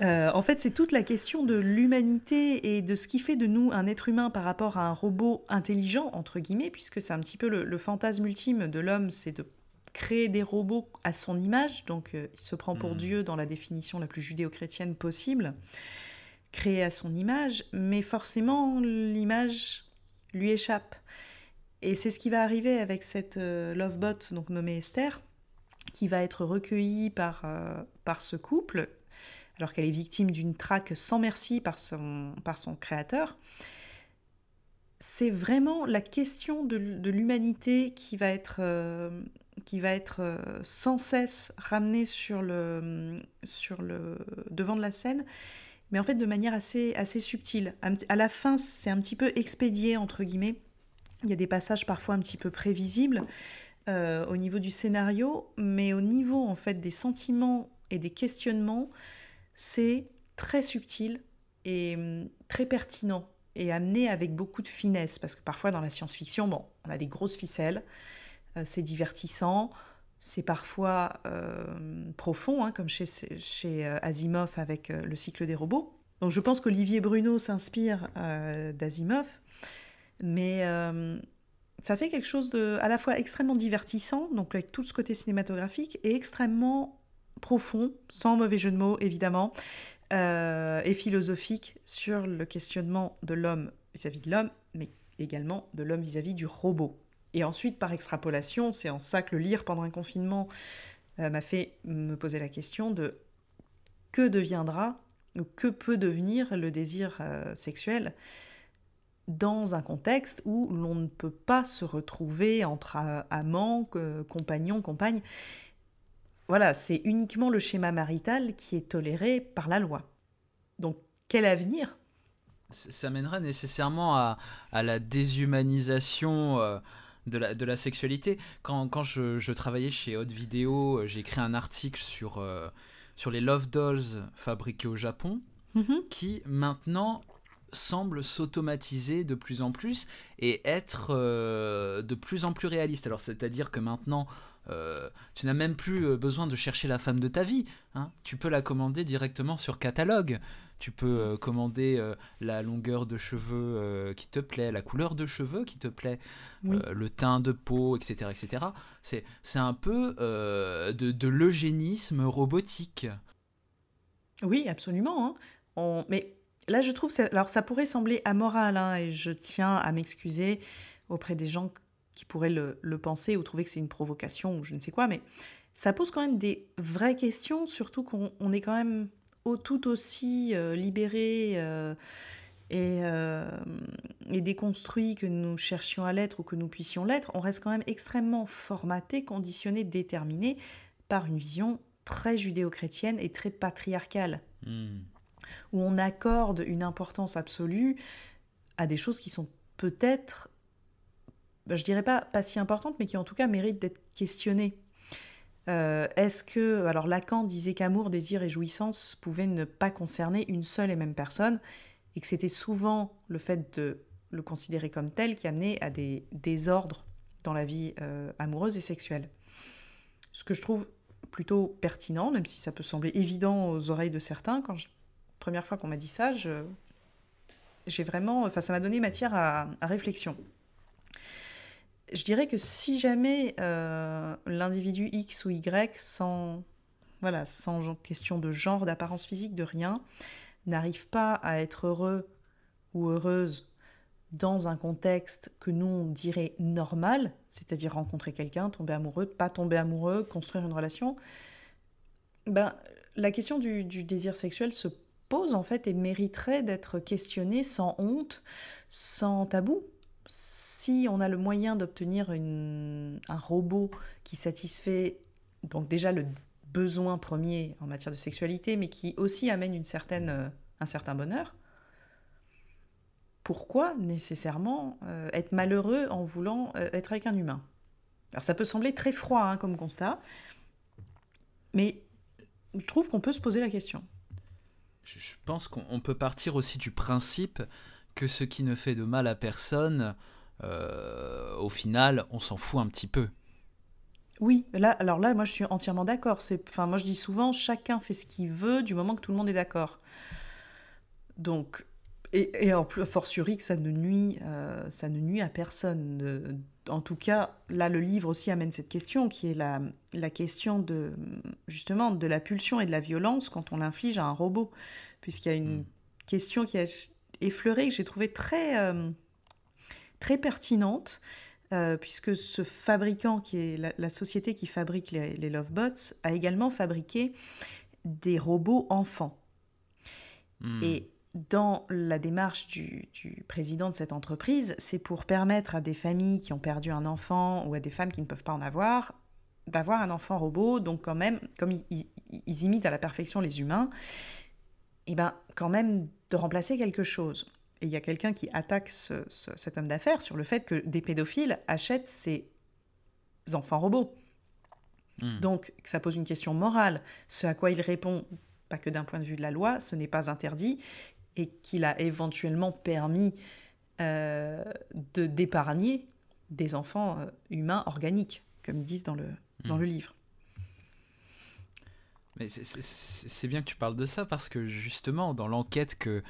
En fait, c'est toute la question de l'humanité et de ce qui fait de nous un être humain par rapport à un robot intelligent, entre guillemets, puisque c'est un petit peu le fantasme ultime de l'homme, c'est de créer des robots à son image, donc il se prend pour Dieu dans la définition la plus judéo-chrétienne possible, créé à son image, mais forcément, l'image lui échappe. Et c'est ce qui va arriver avec cette lovebot, donc nommée Esther, qui va être recueillie par ce couple, alors qu'elle est victime d'une traque sans merci par son créateur. C'est vraiment la question de l'humanité qui va être sans cesse ramenée sur le devant de la scène, mais en fait de manière assez subtile. À la fin, c'est un petit peu expédié, entre guillemets. Il y a des passages parfois un petit peu prévisibles au niveau du scénario, mais au niveau en fait des sentiments et des questionnements, c'est très subtil et très pertinent et amené avec beaucoup de finesse, parce que parfois dans la science-fiction, bon, on a des grosses ficelles, c'est divertissant, c'est parfois profond, hein, comme chez Asimov avec le cycle des robots. Donc je pense qu'Olivier Bruno s'inspire d'Asimov, mais ça fait quelque chose de à la fois extrêmement divertissant, donc avec tout ce côté cinématographique, et extrêmement profond, sans mauvais jeu de mots évidemment, et philosophique sur le questionnement de l'homme vis-à-vis de l'homme, mais également de l'homme vis-à-vis du robot. Et ensuite, par extrapolation, c'est en ça que le lire pendant un confinement m'a fait me poser la question de que deviendra, ou que peut devenir le désir sexuel dans un contexte où l'on ne peut pas se retrouver entre amants, compagnons, compagnes. Voilà, c'est uniquement le schéma marital qui est toléré par la loi. Donc, quel avenir ? Ça mènera nécessairement à la déshumanisation de la sexualité. Quand je travaillais chez Haute Vidéo, j'ai écrit un article sur les Love Dolls fabriqués au Japon, qui maintenant semblent s'automatiser de plus en plus et être de plus en plus réalistes. Alors, c'est-à-dire que maintenant... tu n'as même plus besoin de chercher la femme de ta vie, hein. Tu peux la commander directement sur catalogue. Tu peux commander la longueur de cheveux qui te plaît, la couleur de cheveux qui te plaît, oui, le teint de peau, etc. etc. C'est un peu de l'eugénisme robotique. Oui, absolument, hein. Mais là je trouve alors ça pourrait sembler amoral, hein, et je tiens à m'excuser auprès des gens qui pourraient le penser ou trouver que c'est une provocation ou je ne sais quoi, mais ça pose quand même des vraies questions, surtout qu'on est quand même tout aussi libérés et déconstruits que nous cherchions à l'être ou que nous puissions l'être. On reste quand même extrêmement formaté, conditionné, déterminé par une vision très judéo-chrétienne et très patriarcale, où on accorde une importance absolue à des choses qui sont peut-être... je dirais pas si importante, mais qui en tout cas mérite d'être questionnée. Est-ce que... alors Lacan disait qu'amour, désir et jouissance pouvaient ne pas concerner une seule et même personne, et que c'était souvent le fait de le considérer comme tel qui amenait à des désordres dans la vie amoureuse et sexuelle. Ce que je trouve plutôt pertinent, même si ça peut sembler évident aux oreilles de certains, quand première fois qu'on m'a dit ça, j'ai vraiment, enfin, ça m'a donné matière à réflexion. Je dirais que si jamais l'individu X ou Y, sans question de genre, d'apparence physique, de rien, n'arrive pas à être heureux ou heureuse dans un contexte que nous on dirait normal, c'est-à-dire rencontrer quelqu'un, tomber amoureux, pas tomber amoureux, construire une relation, ben, la question du désir sexuel se pose en fait et mériterait d'être questionnée sans honte, sans tabou. Si on a le moyen d'obtenir un robot qui satisfait donc déjà le besoin premier en matière de sexualité, mais qui aussi amène un certain bonheur, pourquoi nécessairement être malheureux en voulant être avec un humain? Alors ça peut sembler très froid hein, comme constat, mais je trouve qu'on peut se poser la question. Je pense qu'on peut partir aussi du principe que ce qui ne fait de mal à personne, au final, on s'en fout un petit peu. Oui, alors là, moi je suis entièrement d'accord. Enfin, moi je dis souvent, chacun fait ce qu'il veut du moment que tout le monde est d'accord. Donc, et en plus, fortiori que ça ne nuit à personne. En tout cas, là, le livre aussi amène cette question, qui est la question de, justement, de la pulsion et de la violence quand on l'inflige à un robot. Puisqu'il y a une question qui a effleurée, que j'ai trouvée très pertinente, puisque ce fabricant, qui est la société qui fabrique les Lovebots, a également fabriqué des robots enfants. Mmh. Et dans la démarche du président de cette entreprise, c'est pour permettre à des familles qui ont perdu un enfant ou à des femmes qui ne peuvent pas en avoir, d'avoir un enfant robot. Donc quand même, comme ils imitent à la perfection les humains, et ben quand même de remplacer quelque chose. Et il y a quelqu'un qui attaque cet homme d'affaires sur le fait que des pédophiles achètent ces enfants robots. Mmh. Donc ça pose une question morale. Ce à quoi il répond, pas que d'un point de vue de la loi, ce n'est pas interdit, et qu'il a éventuellement permis d'épargner des enfants humains organiques, comme ils disent dans le livre. Mais c'est bien que tu parles de ça, parce que justement, dans l'enquête que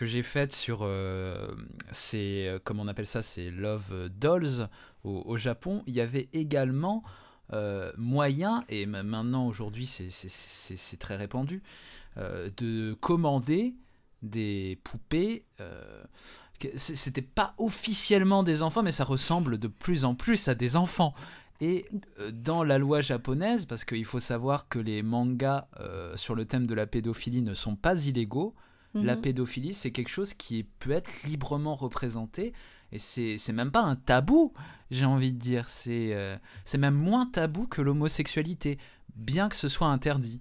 j'ai faite sur comment on appelle ça, ces Love Dolls au Japon, il y avait également moyen, et maintenant aujourd'hui c'est très répandu, de commander des poupées. C'était pas officiellement des enfants, mais ça ressemble de plus en plus à des enfants. Et dans la loi japonaise, parce qu'il faut savoir que les mangas sur le thème de la pédophilie ne sont pas illégaux, la pédophilie c'est quelque chose qui peut être librement représenté, et c'est même pas un tabou, j'ai envie de dire, c'est même moins tabou que l'homosexualité, bien que ce soit interdit.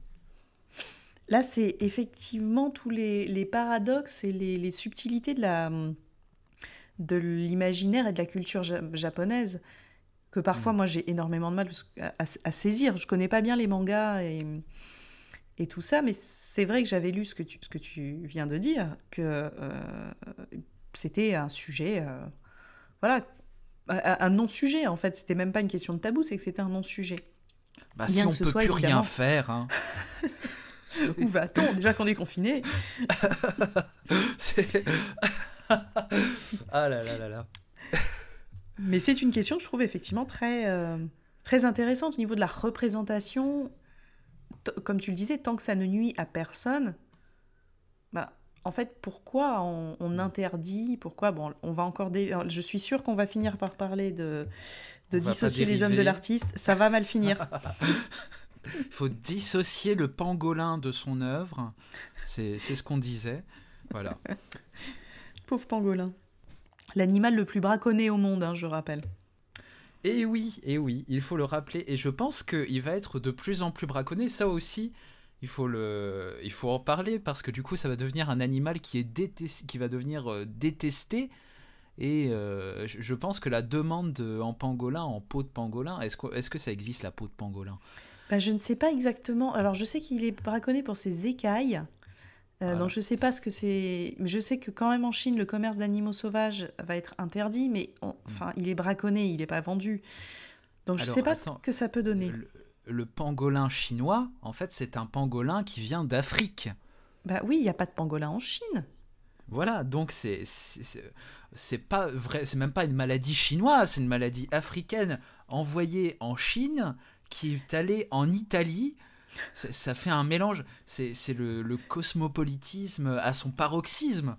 Là c'est effectivement tous les paradoxes et les subtilités de l'imaginaire et de la culture japonaise, que parfois moi j'ai énormément de mal à saisir. Je connais pas bien les mangas et tout ça, mais c'est vrai que j'avais lu ce que tu viens de dire, que c'était un sujet, un non-sujet en fait. C'était même pas une question de tabou, c'est que c'était un non-sujet. Bah, si on peut plus rien faire. Hein. Où va-t-on déjà qu'on est confiné? Ah là là là là. Mais c'est une question que je trouve effectivement très intéressante au niveau de la représentation. Comme tu le disais, tant que ça ne nuit à personne, bah, en fait, pourquoi on interdit? Pourquoi? Bon, on va encore je suis sûre qu'on va finir par parler de dissocier les hommes de l'artiste. Ça va mal finir. Il faut dissocier le pangolin de son œuvre. C'est ce qu'on disait. Voilà. Pauvre pangolin. L'animal le plus braconné au monde, hein, je rappelle. Et oui, il faut le rappeler. Et je pense qu'il va être de plus en plus braconné. Ça aussi, il faut en parler, parce que du coup, ça va devenir un animal qui va devenir détesté. Et je pense que la demande en pangolin, en peau de pangolin, est-ce que ça existe, la peau de pangolin? Bah, je ne sais pas exactement. Alors, je sais qu'il est braconné pour ses écailles. Donc je sais pas ce que c'est, je sais que quand même en Chine le commerce d'animaux sauvages va être interdit, mais enfin il est braconné, il n'est pas vendu, donc je sais pas ce que ça peut donner. le pangolin chinois, en fait, c'est un pangolin qui vient d'Afrique. Bah oui, il n'y a pas de pangolin en Chine. Voilà, donc c'est pas vrai, c'est même pas une maladie chinoise, c'est une maladie africaine envoyée en Chine qui est allée en Italie. Ça fait un mélange, c'est le cosmopolitisme à son paroxysme,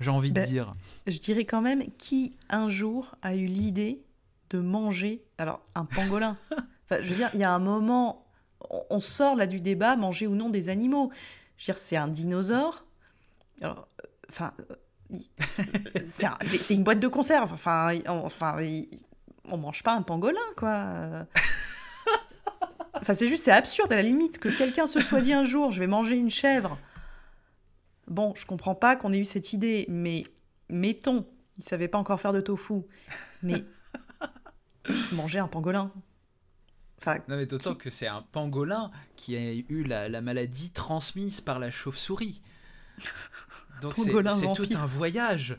j'ai envie de dire. Je dirais quand même, qui un jour a eu l'idée de manger, alors un pangolin? Enfin, je veux dire, il y a un moment, on sort là du débat, manger ou non des animaux. Je veux dire, c'est un dinosaure. Alors, enfin, c'est une boîte de conserve. Enfin, on mange pas un pangolin, quoi. Enfin, c'est juste, c'est absurde à la limite que quelqu'un se soit dit un jour, je vais manger une chèvre. Bon, je comprends pas qu'on ait eu cette idée, mais mettons, il savait pas encore faire de tofu, mais manger un pangolin. Enfin, non, mais d'autant que c'est un pangolin qui a eu la maladie transmise par la chauve-souris. Donc c'est tout un voyage.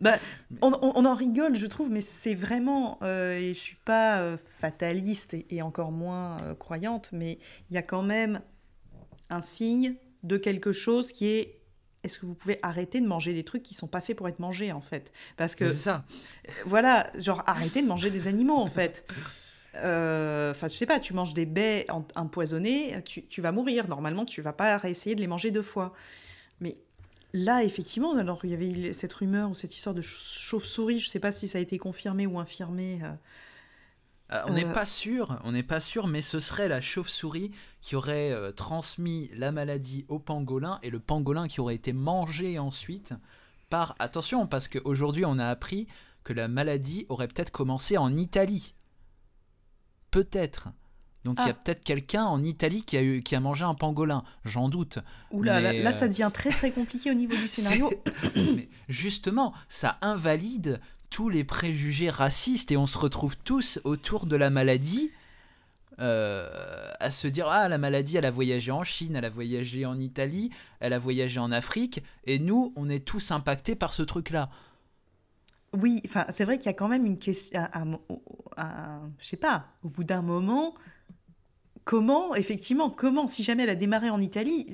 Bah, on en rigole, je trouve, mais c'est vraiment... et je suis pas fataliste et encore moins croyante, mais il y a quand même un signe de quelque chose qui est... Est-ce que vous pouvez arrêter de manger des trucs qui sont pas faits pour être mangés, en fait? Parce que... C'est ça. Voilà, genre arrêter de manger des animaux, en fait. Enfin, je sais pas, tu manges des baies empoisonnées, tu vas mourir. Normalement, tu vas pas réessayer de les manger deux fois. Mais... Là, effectivement, alors il y avait cette rumeur ou cette histoire de chauve-souris, je ne sais pas si ça a été confirmé ou infirmé. On n'est pas sûr, mais ce serait la chauve-souris qui aurait transmis la maladie au pangolin et le pangolin qui aurait été mangé ensuite par... Attention, parce qu'aujourd'hui, on a appris que la maladie aurait peut-être commencé en Italie. Peut-être. Donc il y a peut-être quelqu'un en Italie qui a mangé un pangolin, j'en doute. Oula, mais... là ça devient très très compliqué au niveau du scénario. Mais justement, ça invalide tous les préjugés racistes et on se retrouve tous autour de la maladie à se dire « Ah, la maladie, elle a voyagé en Chine, elle a voyagé en Italie, elle a voyagé en Afrique et nous, on est tous impactés par ce truc-là. » Oui, enfin c'est vrai qu'il y a quand même une question, je sais pas, au bout d'un moment... Comment, effectivement, si jamais elle a démarré en Italie,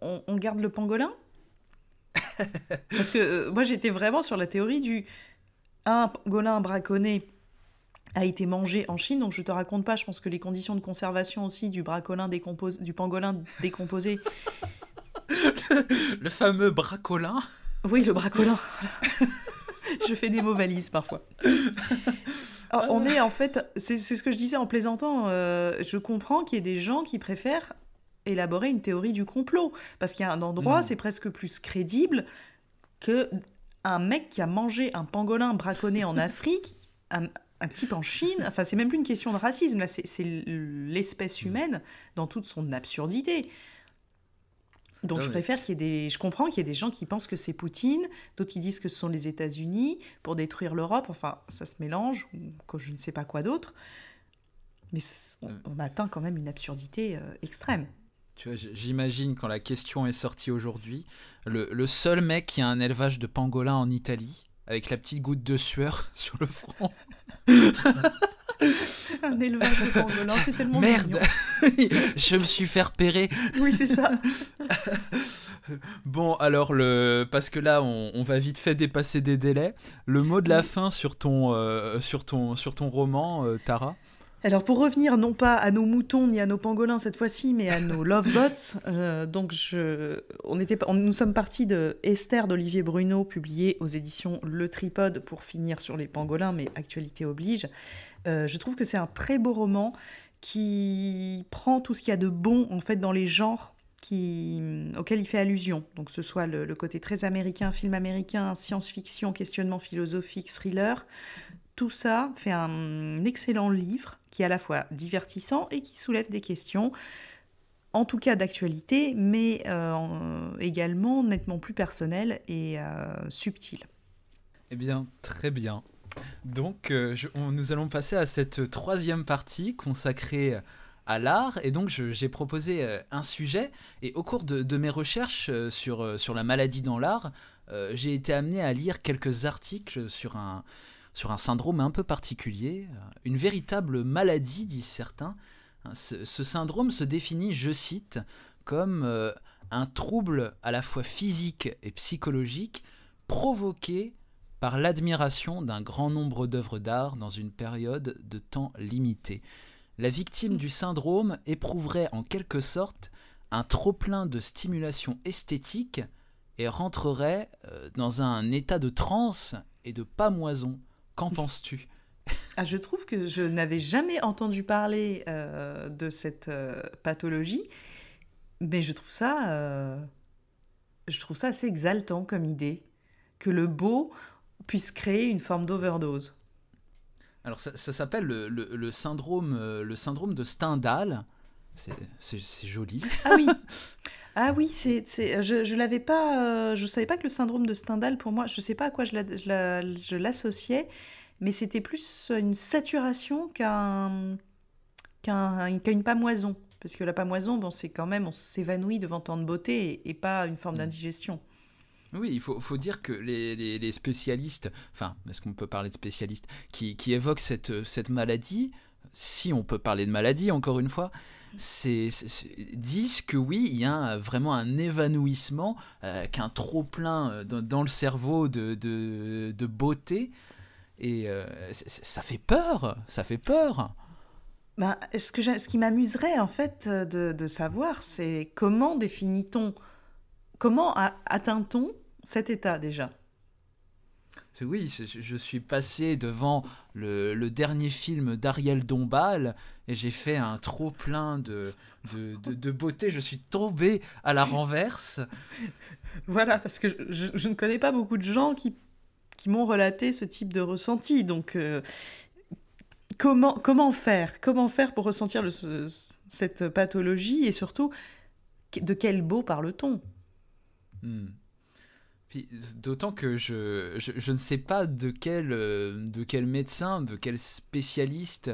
on garde le pangolin? Parce que moi, j'étais vraiment sur la théorie du... Un pangolin braconné a été mangé en Chine, donc je te raconte pas, je pense que les conditions de conservation aussi du pangolin décomposé... le fameux bracolin. Oui, le bracolin. Je fais des mots valises parfois. On est en fait, c'est ce que je disais en plaisantant, je comprends qu'il y ait des gens qui préfèrent élaborer une théorie du complot, parce qu'il y a un endroit, c'est presque plus crédible qu'un mec qui a mangé un pangolin braconné en Afrique, un type en Chine, enfin c'est même plus une question de racisme, là c'est l'espèce humaine dans toute son absurdité. Donc je préfère qu'il y ait des... Je comprends qu'il y ait des gens qui pensent que c'est Poutine, d'autres qui disent que ce sont les États-Unis pour détruire l'Europe, enfin ça se mélange, ou je ne sais pas quoi d'autre, mais on atteint quand même une absurdité extrême. Tu vois, j'imagine quand la question est sortie aujourd'hui, le seul mec qui a un élevage de pangolins en Italie, avec la petite goutte de sueur sur le front... Un élevage de pangolins, c'est tellement merde. Je me suis fait repérer. Oui, c'est ça. Bon, alors, parce que là, on va vite fait dépasser des délais. Le mot de la fin sur ton roman, Tara. Alors, pour revenir non pas à nos moutons ni à nos pangolins cette fois-ci, mais à nos lovebots, donc nous sommes partis de Esther d'Olivier Bruno, publié aux éditions Le Tripode, pour finir sur les pangolins, mais actualité oblige. Je trouve que c'est un très beau roman qui prend tout ce qu'il y a de bon en fait dans les genres auxquels il fait allusion. Donc, ce soit le côté très américain, film américain, science-fiction, questionnement philosophique, thriller. Tout ça fait un excellent livre qui est à la fois divertissant et qui soulève des questions, en tout cas d'actualité, mais également nettement plus personnelles et subtiles. Eh bien, très bien. Donc, nous allons passer à cette troisième partie consacrée à l'art. Et donc, j'ai proposé un sujet. Et au cours de mes recherches sur la maladie dans l'art, j'ai été amené à lire quelques articles sur un syndrome un peu particulier, une véritable maladie, disent certains, Ce syndrome se définit, je cite, comme un trouble à la fois physique et psychologique provoqué par l'admiration d'un grand nombre d'œuvres d'art dans une période de temps limité. La victime du syndrome éprouverait en quelque sorte un trop-plein de stimulation esthétique et rentrerait dans un état de transe et de pamoison. Qu'en penses-tu ? Ah, je trouve que je n'avais jamais entendu parler de cette pathologie, mais je trouve ça assez exaltant comme idée, que le beau puisse créer une forme d'overdose. Alors ça s'appelle le syndrome de Stendhal, c'est joli. Ah oui. Ah oui, je l'avais pas, je savais pas que le syndrome de Stendhal, pour moi, je sais pas à quoi je l'associais, mais c'était plus une saturation qu'une pamoison, parce que la pamoison, bon, c'est quand même, on s'évanouit devant tant de beauté et pas une forme d'indigestion. Oui, il faut dire que les spécialistes, enfin, est-ce qu'on peut parler de spécialistes, qui évoquent cette maladie, si on peut parler de maladie, encore une fois, disent que oui, il y a vraiment un évanouissement, qu'un trop-plein dans le cerveau de beauté, et ça fait peur. Ben, ce qui m'amuserait, en fait, de savoir, c'est comment définit-on, comment atteint-on cet état déjà ? Oui, je suis passé devant le dernier film d'Ariel Dombal et j'ai fait un trop-plein de beauté. Je suis tombé à la renverse. Voilà, parce que je ne connais pas beaucoup de gens qui m'ont relaté ce type de ressenti. Donc, comment faire pour ressentir cette pathologie, et surtout, de quel beau parle-t-on ? D'autant que je ne sais pas de quel médecin, de quel spécialiste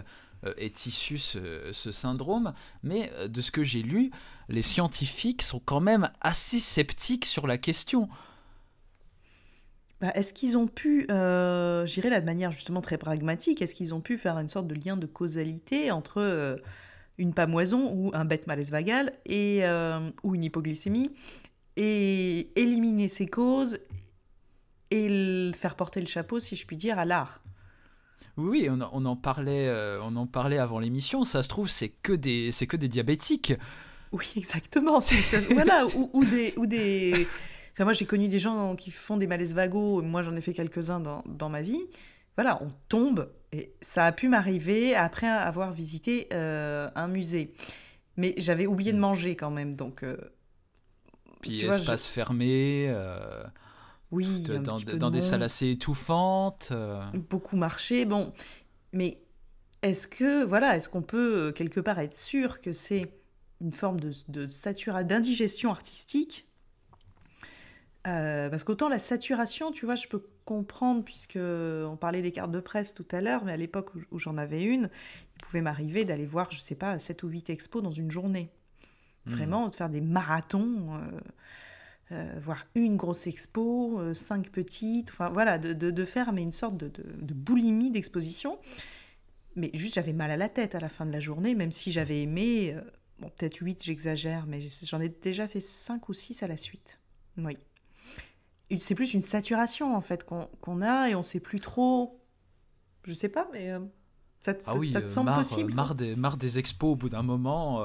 est issu ce syndrome, mais de ce que j'ai lu, les scientifiques sont quand même assez sceptiques sur la question. Bah, est-ce qu'ils ont pu, j'irais là de manière justement très pragmatique, est-ce qu'ils ont pu faire une sorte de lien de causalité entre une pamoison ou un bête malaise vagal ou une hypoglycémie, et éliminer ses causes et faire porter le chapeau, si je puis dire, à l'art. Oui, on en parlait avant l'émission, ça se trouve, c'est que des diabétiques. Oui, exactement, voilà, ou des... Enfin, moi, j'ai connu des gens qui font des malaises vagos, moi, j'en ai fait quelques-uns dans ma vie. Voilà, on tombe, et ça a pu m'arriver après avoir visité un musée. Mais j'avais oublié de manger quand même, donc... Puis espace fermé, oui, dans des salles assez étouffantes. Beaucoup marché, bon. Mais est-ce qu'on peut quelque part être sûr que c'est une forme de saturation, d'indigestion artistique ? Parce qu'autant la saturation, tu vois, je peux comprendre, puisqu'on parlait des cartes de presse tout à l'heure, mais à l'époque où j'en avais une, il pouvait m'arriver d'aller voir, je sais pas, 7 ou 8 expos dans une journée. Vraiment, de faire des marathons, voir une grosse expo, 5 petites, enfin voilà, de faire mais une sorte de boulimie d'exposition. Mais juste, j'avais mal à la tête à la fin de la journée, même si j'avais aimé, bon, peut-être 8, j'exagère, mais j'en ai déjà fait 5 ou 6 à la suite. Oui. C'est plus une saturation, en fait, qu'on a, et on ne sait plus trop, je ne sais pas, mais... Ça te semble possible, marre des expos au bout d'un moment,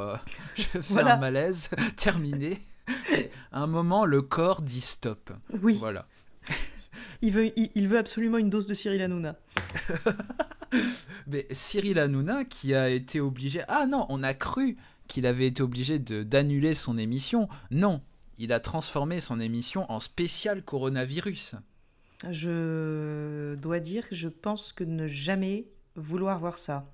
je fais voilà. Un malaise, terminé. C'est un moment, le corps dit stop. Oui. Voilà. Il veut absolument une dose de Cyril Hanouna. Mais Cyril Hanouna qui a été obligé... Ah non, on a cru qu'il avait été obligé d'annuler son émission. Non, il a transformé son émission en spécial coronavirus. Je dois dire que je pense que ne jamais... vouloir voir ça.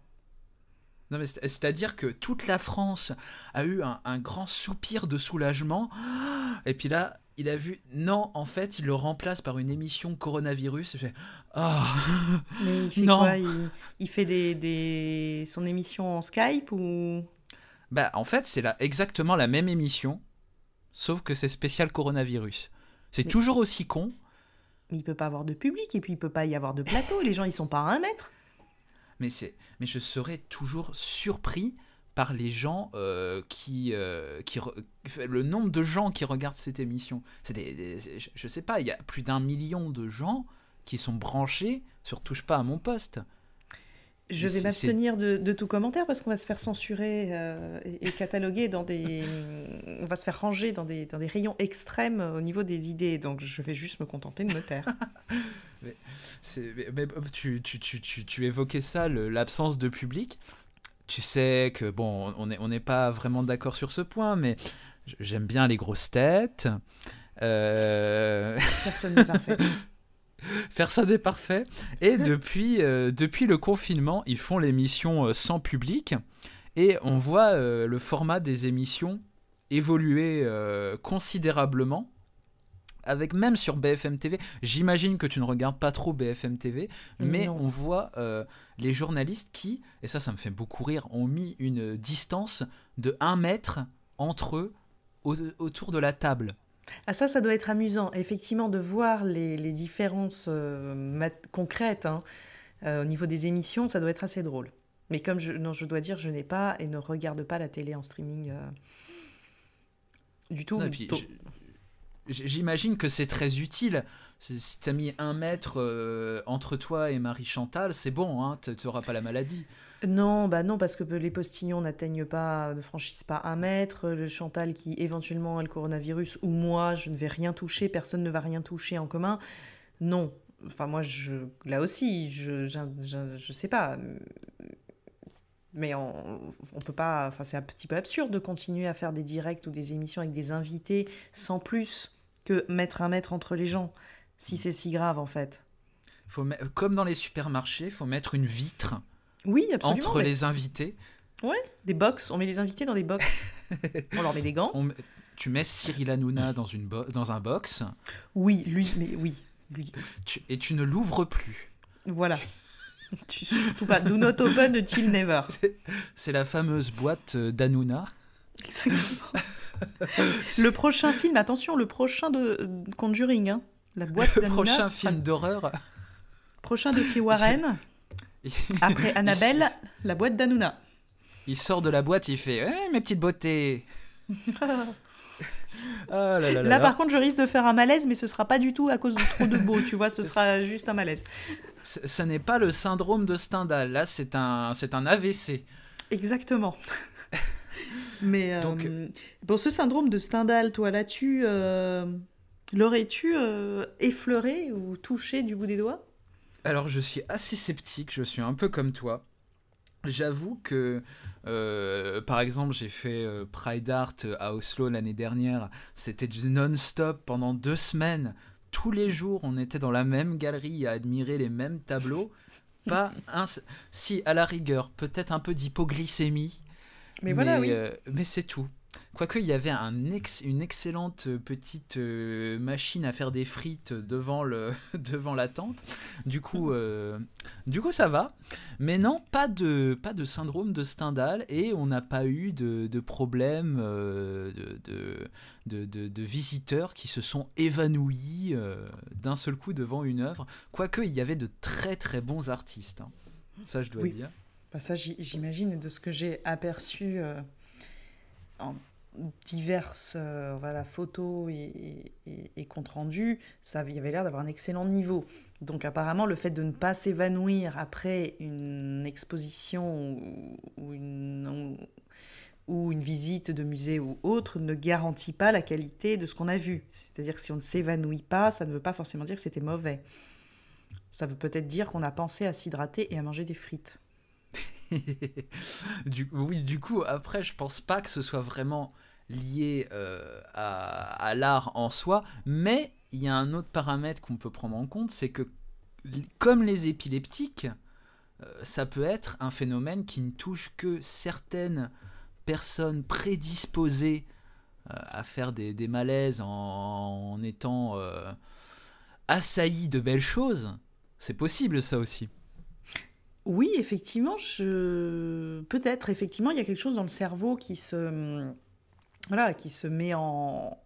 Non, mais c'est-à-dire que toute la France a eu un grand soupir de soulagement, et puis là, il a vu, non, en fait, il le remplace par une émission coronavirus, et fait, oh, mais il fait non. Quoi, il fait son émission en Skype ou... Bah, en fait, c'est exactement la même émission, sauf que c'est spécial coronavirus. C'est toujours aussi con. Mais il peut pas avoir de public, et puis il peut pas y avoir de plateau, les gens, ils sont pas à 1 mètre. Mais je serais toujours surpris par les gens le nombre de gens qui regardent cette émission. C'est je sais pas, il y a plus d'1 million de gens qui sont branchés sur Touche pas à mon poste. Je vais m'abstenir de tout commentaire parce qu'on va se faire censurer et cataloguer dans des... On va se faire ranger dans des rayons extrêmes au niveau des idées. Donc, je vais juste me contenter de me taire. mais tu évoquais ça, l'absence de public. Tu sais que, bon, on n'est pas vraiment d'accord sur ce point, mais j'aime bien les grosses têtes. Personne n'est parfait. Personne n'est parfait. Et depuis le confinement, ils font l'émission sans public. Et on voit le format des émissions évoluer considérablement. Avec même sur BFM TV. J'imagine que tu ne regardes pas trop BFM TV. Mais non. On voit les journalistes qui, et ça me fait beaucoup rire, ont mis une distance de 1 mètre entre eux autour de la table. Ah, ça doit être amusant, effectivement, de voir les différences concrètes hein, au niveau des émissions, ça doit être assez drôle. Mais comme je dois dire, je n'ai pas et ne regarde pas la télé en streaming du tout. J'imagine que c'est très utile. Si tu as mis 1 mètre entre toi et Marie-Chantal, c'est bon, hein, tu n'auras pas la maladie. Non, bah non, parce que les postillons ne franchissent pas 1 mètre. Le Chantal qui éventuellement a le coronavirus, ou moi, je ne vais rien toucher, personne ne va rien toucher en commun. Non. Enfin, moi, là aussi, je sais pas. Mais on peut pas... Enfin, c'est un petit peu absurde de continuer à faire des directs ou des émissions avec des invités sans plus que mettre 1 mètre entre les gens, si c'est si grave, en fait. Comme dans les supermarchés, il faut mettre une vitre. Oui, absolument. Entre les invités. Ouais, des box. On met les invités dans des box. On leur met des gants. Tu mets Cyril Hanouna dans un box. Oui, lui. Et tu ne l'ouvres plus. Voilà. Surtout pas. Do not open until never. C'est la fameuse boîte d'Hanouna. Exactement. Le prochain film, attention, le prochain de Conjuring. Hein. La boîte d'Hanouna. Le prochain film d'horreur. Prochain dossier Warren. Après Annabelle, la boîte d'Hanouna. Il sort de la boîte, il fait eh, mes petites beautés. Oh là là là là. Par contre, je risque de faire un malaise, mais ce sera pas du tout à cause de trop de beau, tu vois, ce sera juste un malaise. Ce n'est pas le syndrome de Stendhal, là, c'est un AVC. Exactement. Mais donc, bon, ce syndrome de Stendhal, toi, là-dessus, l'aurais-tu effleuré ou touché du bout des doigts? Alors, je suis assez sceptique, je suis un peu comme toi. J'avoue que, par exemple, j'ai fait Pride Art à Oslo l'année dernière. C'était du non-stop pendant 2 semaines. Tous les jours, on était dans la même galerie à admirer les mêmes tableaux. Pas un... Si, à la rigueur, peut-être un peu d'hypoglycémie. Mais voilà, oui. Mais c'est tout. Quoique, il y avait une excellente petite machine à faire des frites devant la tente. Du coup, ça va. Mais non, pas de syndrome de Stendhal et on n'a pas eu de problème de visiteurs qui se sont évanouis d'un seul coup devant une œuvre. Quoique, il y avait de très très bons artistes. Hein. Ça, je dois dire. Bah ça, j'imagine, de ce que j'ai aperçu... en diverses voilà, photos et comptes rendus, ça y avait l'air d'avoir un excellent niveau. Donc apparemment, le fait de ne pas s'évanouir après une exposition ou une visite de musée ou autre ne garantit pas la qualité de ce qu'on a vu. C'est-à-dire que si on ne s'évanouit pas, ça ne veut pas forcément dire que c'était mauvais. Ça veut peut-être dire qu'on a pensé à s'hydrater et à manger des frites. du coup, après, je pense pas que ce soit vraiment lié à l'art en soi, mais il y a un autre paramètre qu'on peut prendre en compte, c'est que comme les épileptiques, ça peut être un phénomène qui ne touche que certaines personnes prédisposées à faire des malaises en étant assaillies de belles choses. C'est possible, ça aussi. Oui, effectivement, peut-être, effectivement, il y a quelque chose dans le cerveau qui se met en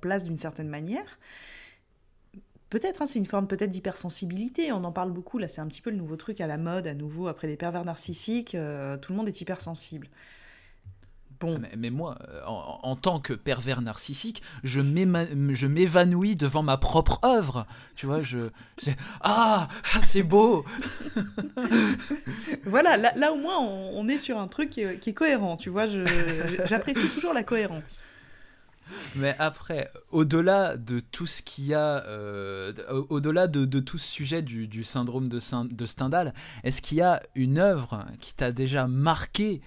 place d'une certaine manière. Peut-être, hein, c'est une forme peut-être d'hypersensibilité, on en parle beaucoup, là c'est un petit peu le nouveau truc à la mode, à nouveau, après les pervers narcissiques, tout le monde est hypersensible. Bon. Mais moi, en tant que pervers narcissique, je m'évanouis devant ma propre œuvre. Tu vois, ah, c'est beau. Voilà, là au moins, on est sur un truc qui est cohérent. Tu vois, j'apprécie toujours la cohérence. Mais après, au-delà de tout ce qu'il y a, au-delà de tout ce sujet du syndrome de Stendhal, est-ce qu'il y a une œuvre qui t'a déjà marqué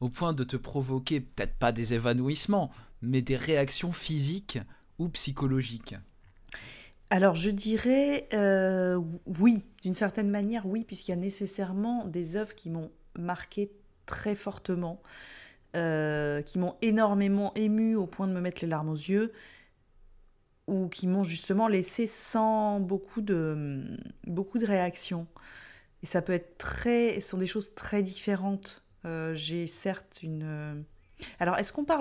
au point de te provoquer, peut-être pas des évanouissements, mais des réactions physiques ou psychologiques? Alors je dirais oui, d'une certaine manière oui, puisqu'il y a nécessairement des œuvres qui m'ont marqué très fortement, qui m'ont énormément émue au point de me mettre les larmes aux yeux, ou qui m'ont justement laissé sans beaucoup de réactions. Et ça peut être ce sont des choses très différentes. J'ai certes une... Alors,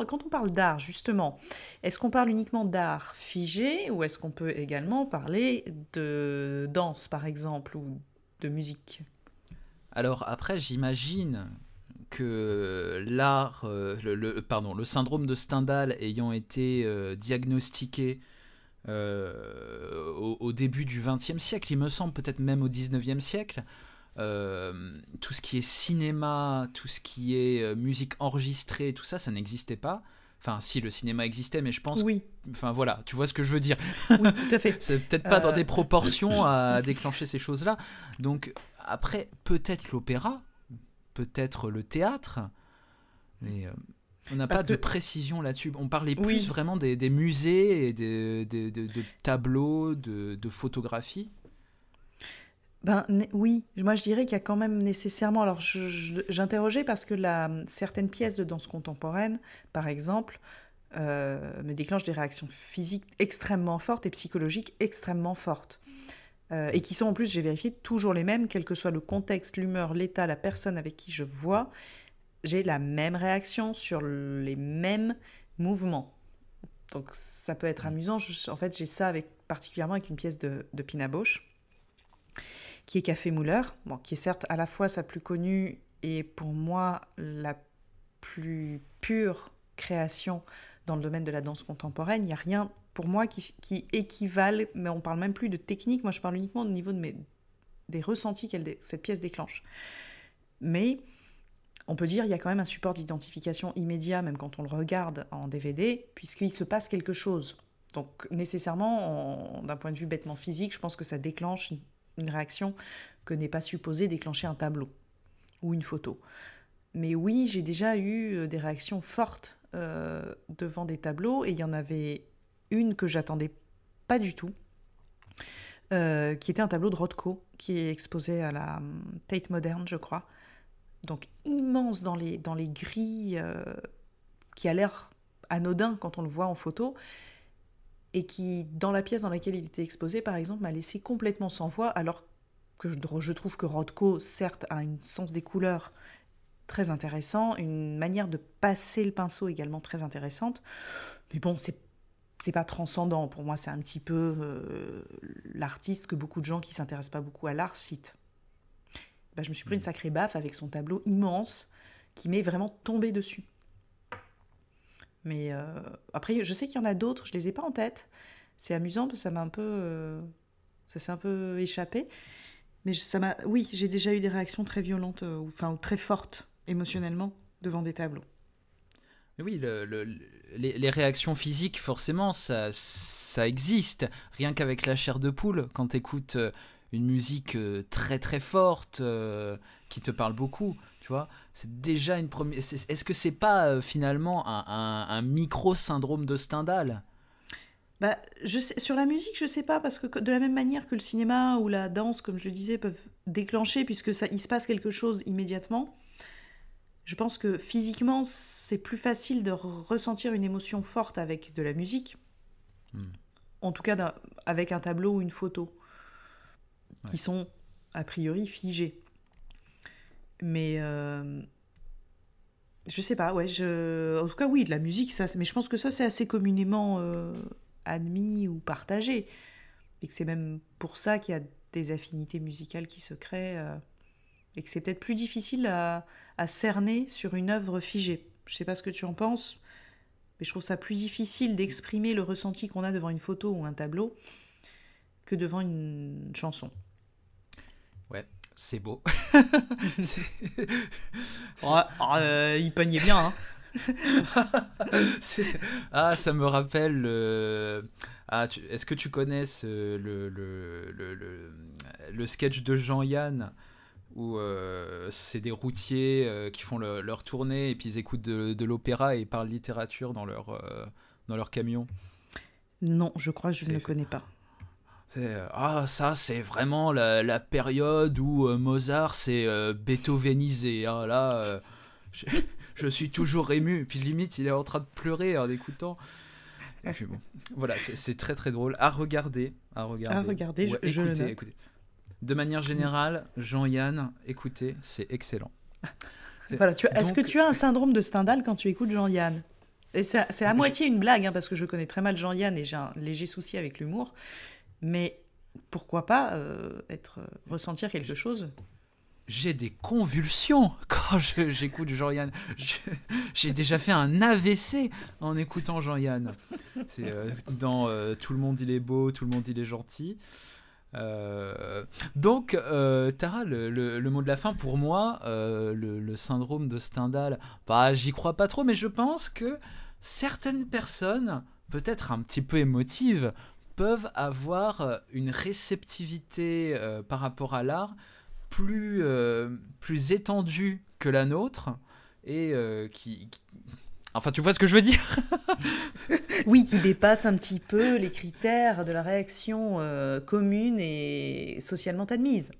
quand on parle d'art, justement, est-ce qu'on parle uniquement d'art figé ou est-ce qu'on peut également parler de danse, par exemple, ou de musique? Alors, après, j'imagine que le syndrome de Stendhal ayant été diagnostiqué au début du XXe siècle, il me semble peut-être même au XIXe siècle, tout ce qui est cinéma, tout ce qui est musique enregistrée, tout ça, ça n'existait pas. Enfin, si, le cinéma existait, mais je pense... Oui. Enfin, voilà, tu vois ce que je veux dire. Oui, tout à fait. C'est peut-être pas dans des proportions à déclencher ces choses-là. Donc, après, peut-être l'opéra, peut-être le théâtre, mais... on n'a pas de précision là-dessus. On parlait plus vraiment des musées, et de tableaux, de photographies. Ben, oui, moi je dirais qu'il y a quand même nécessairement... Alors j'interrogeais parce que certaines pièces de danse contemporaine, par exemple, me déclenchent des réactions physiques extrêmement fortes et psychologiques extrêmement fortes. Et qui sont en plus, j'ai vérifié, toujours les mêmes, quel que soit le contexte, l'humeur, l'état, la personne avec qui je vois, j'ai la même réaction sur les mêmes mouvements. Donc ça peut être amusant. En fait, j'ai ça particulièrement avec une pièce de Pina Bausch, qui est Café Müller, bon, qui est certes à la fois sa plus connue et pour moi la plus pure création dans le domaine de la danse contemporaine. Il n'y a rien pour moi qui équivale, mais on ne parle même plus de technique, moi je parle uniquement au niveau des ressentis que cette pièce déclenche. Mais on peut dire qu'il y a quand même un support d'identification immédiat, même quand on le regarde en DVD, puisqu'il se passe quelque chose. Donc nécessairement, d'un point de vue bêtement physique, je pense que ça déclenche une réaction que n'est pas supposée déclencher un tableau ou une photo. Mais oui, j'ai déjà eu des réactions fortes devant des tableaux, et il y en avait une que j'attendais pas du tout, qui était un tableau de Rothko, qui est exposé à la Tate Modern, je crois. Donc immense dans les grilles, qui a l'air anodin quand on le voit en photo, et qui, dans la pièce dans laquelle il était exposé, par exemple, m'a laissé complètement sans voix, alors que je trouve que Rothko, certes, a un sens des couleurs très intéressant, une manière de passer le pinceau également très intéressante, mais bon, c'est pas transcendant. Pour moi, c'est un petit peu l'artiste que beaucoup de gens qui s'intéressent pas beaucoup à l'art citent. Ben, je me suis pris une sacrée baffe avec son tableau immense, qui m'est vraiment tombé dessus. Mais après, je sais qu'il y en a d'autres, je ne les ai pas en tête. C'est amusant parce que ça s'est un peu échappé. Mais oui, j'ai déjà eu des réactions très violentes, ou très fortes émotionnellement devant des tableaux. Oui, les réactions physiques, forcément, ça existe. Rien qu'avec la chair de poule, quand tu écoutes une musique très très forte, qui te parle beaucoup... Tu vois, c'est déjà une première... Est-ce que c'est pas finalement un micro-syndrome de Stendhal? Bah, sur la musique, je sais pas, parce que de la même manière que le cinéma ou la danse, comme je le disais, peuvent déclencher, puisque il se passe quelque chose immédiatement, je pense que physiquement, c'est plus facile de ressentir une émotion forte avec de la musique, en tout cas avec un tableau ou une photo, qui sont a priori figés. Mais je sais pas, en tout cas oui, de la musique, ça, mais je pense que ça c'est assez communément admis ou partagé. et que c'est même pour ça qu'il y a des affinités musicales qui se créent, et que c'est peut-être plus difficile à cerner sur une œuvre figée. Je sais pas ce que tu en penses, mais je trouve ça plus difficile d'exprimer le ressenti qu'on a devant une photo ou un tableau que devant une chanson. Ouais, c'est beau. Il peignait bien, hein. Ça me rappelle est-ce que tu connais le sketch de Jean-Yann où c'est des routiers qui font leur tournée et puis ils écoutent de l'opéra et ils parlent littérature dans leur camion? Non, je crois que je ne le connais pas. Ça c'est vraiment la période où Mozart s'est beethovenisé, hein, là je suis toujours ému. Puis limite, il est en train de pleurer en écoutant. Et puis bon, voilà, c'est très très drôle. À regarder, ouais, écoutez. De manière générale, Jean-Yann, écoutez, c'est excellent. Voilà, est-ce que tu as un syndrome de Stendhal quand tu écoutes Jean-Yann? Et c'est à moitié une blague, hein, parce que je connais très mal Jean-Yann et j'ai un léger souci avec l'humour. Mais pourquoi pas ressentir quelque chose? J'ai des convulsions quand j'écoute Jean-Yann. J'ai déjà fait un AVC en écoutant Jean-Yann. C'est dans Tout le monde il est beau, tout le monde il est gentil. Donc, Tara, le mot de la fin pour moi, le syndrome de Stendhal, j'y crois pas trop, mais je pense que certaines personnes, peut-être un petit peu émotives, peuvent avoir une réceptivité par rapport à l'art plus étendue que la nôtre et enfin, tu vois ce que je veux dire? Oui, qui dépasse un petit peu les critères de la réaction commune et socialement admise.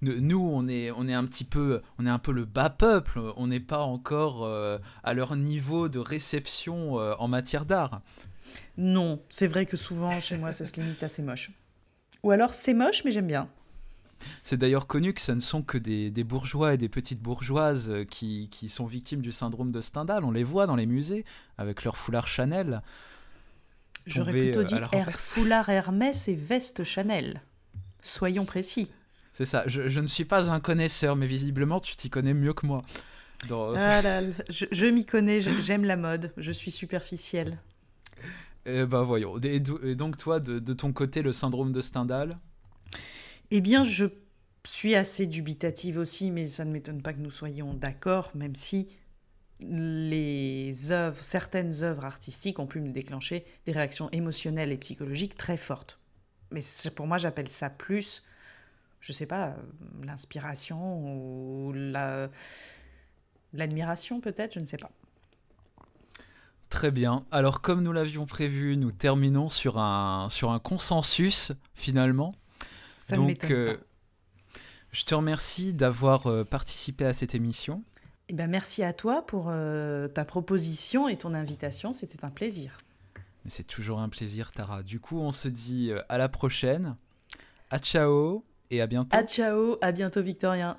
Nous, on est un peu le bas peuple, on n'est pas encore à leur niveau de réception en matière d'art. Non, c'est vrai que souvent chez moi ça se limite à c'est moche. Ou alors c'est moche mais j'aime bien. C'est d'ailleurs connu que ce ne sont que des bourgeois et des petites bourgeoises qui sont victimes du syndrome de Stendhal. On les voit dans les musées avec leur foulard Chanel. J'aurais plutôt dit foulard Hermès et veste Chanel. Soyons précis. C'est ça. Je ne suis pas un connaisseur, mais visiblement tu t'y connais mieux que moi. Je m'y connais, j'aime la mode, je suis superficielle. Voyons. Et donc toi, de ton côté, le syndrome de Stendhal? Eh bien, je suis assez dubitative aussi, mais ça ne m'étonne pas que nous soyons d'accord, même si certaines œuvres artistiques ont pu me déclencher des réactions émotionnelles et psychologiques très fortes. Mais pour moi, j'appelle ça plus, je ne sais pas, l'inspiration ou l'admiration peut-être, je ne sais pas. Très bien. Alors, comme nous l'avions prévu, nous terminons sur un consensus, finalement. Ça ne m'étonne pas. Je te remercie d'avoir participé à cette émission. Eh ben, merci à toi pour ta proposition et ton invitation. C'était un plaisir. C'est toujours un plaisir, Tara. Du coup, on se dit à la prochaine. À ciao et à bientôt. À ciao, à bientôt, Victorien.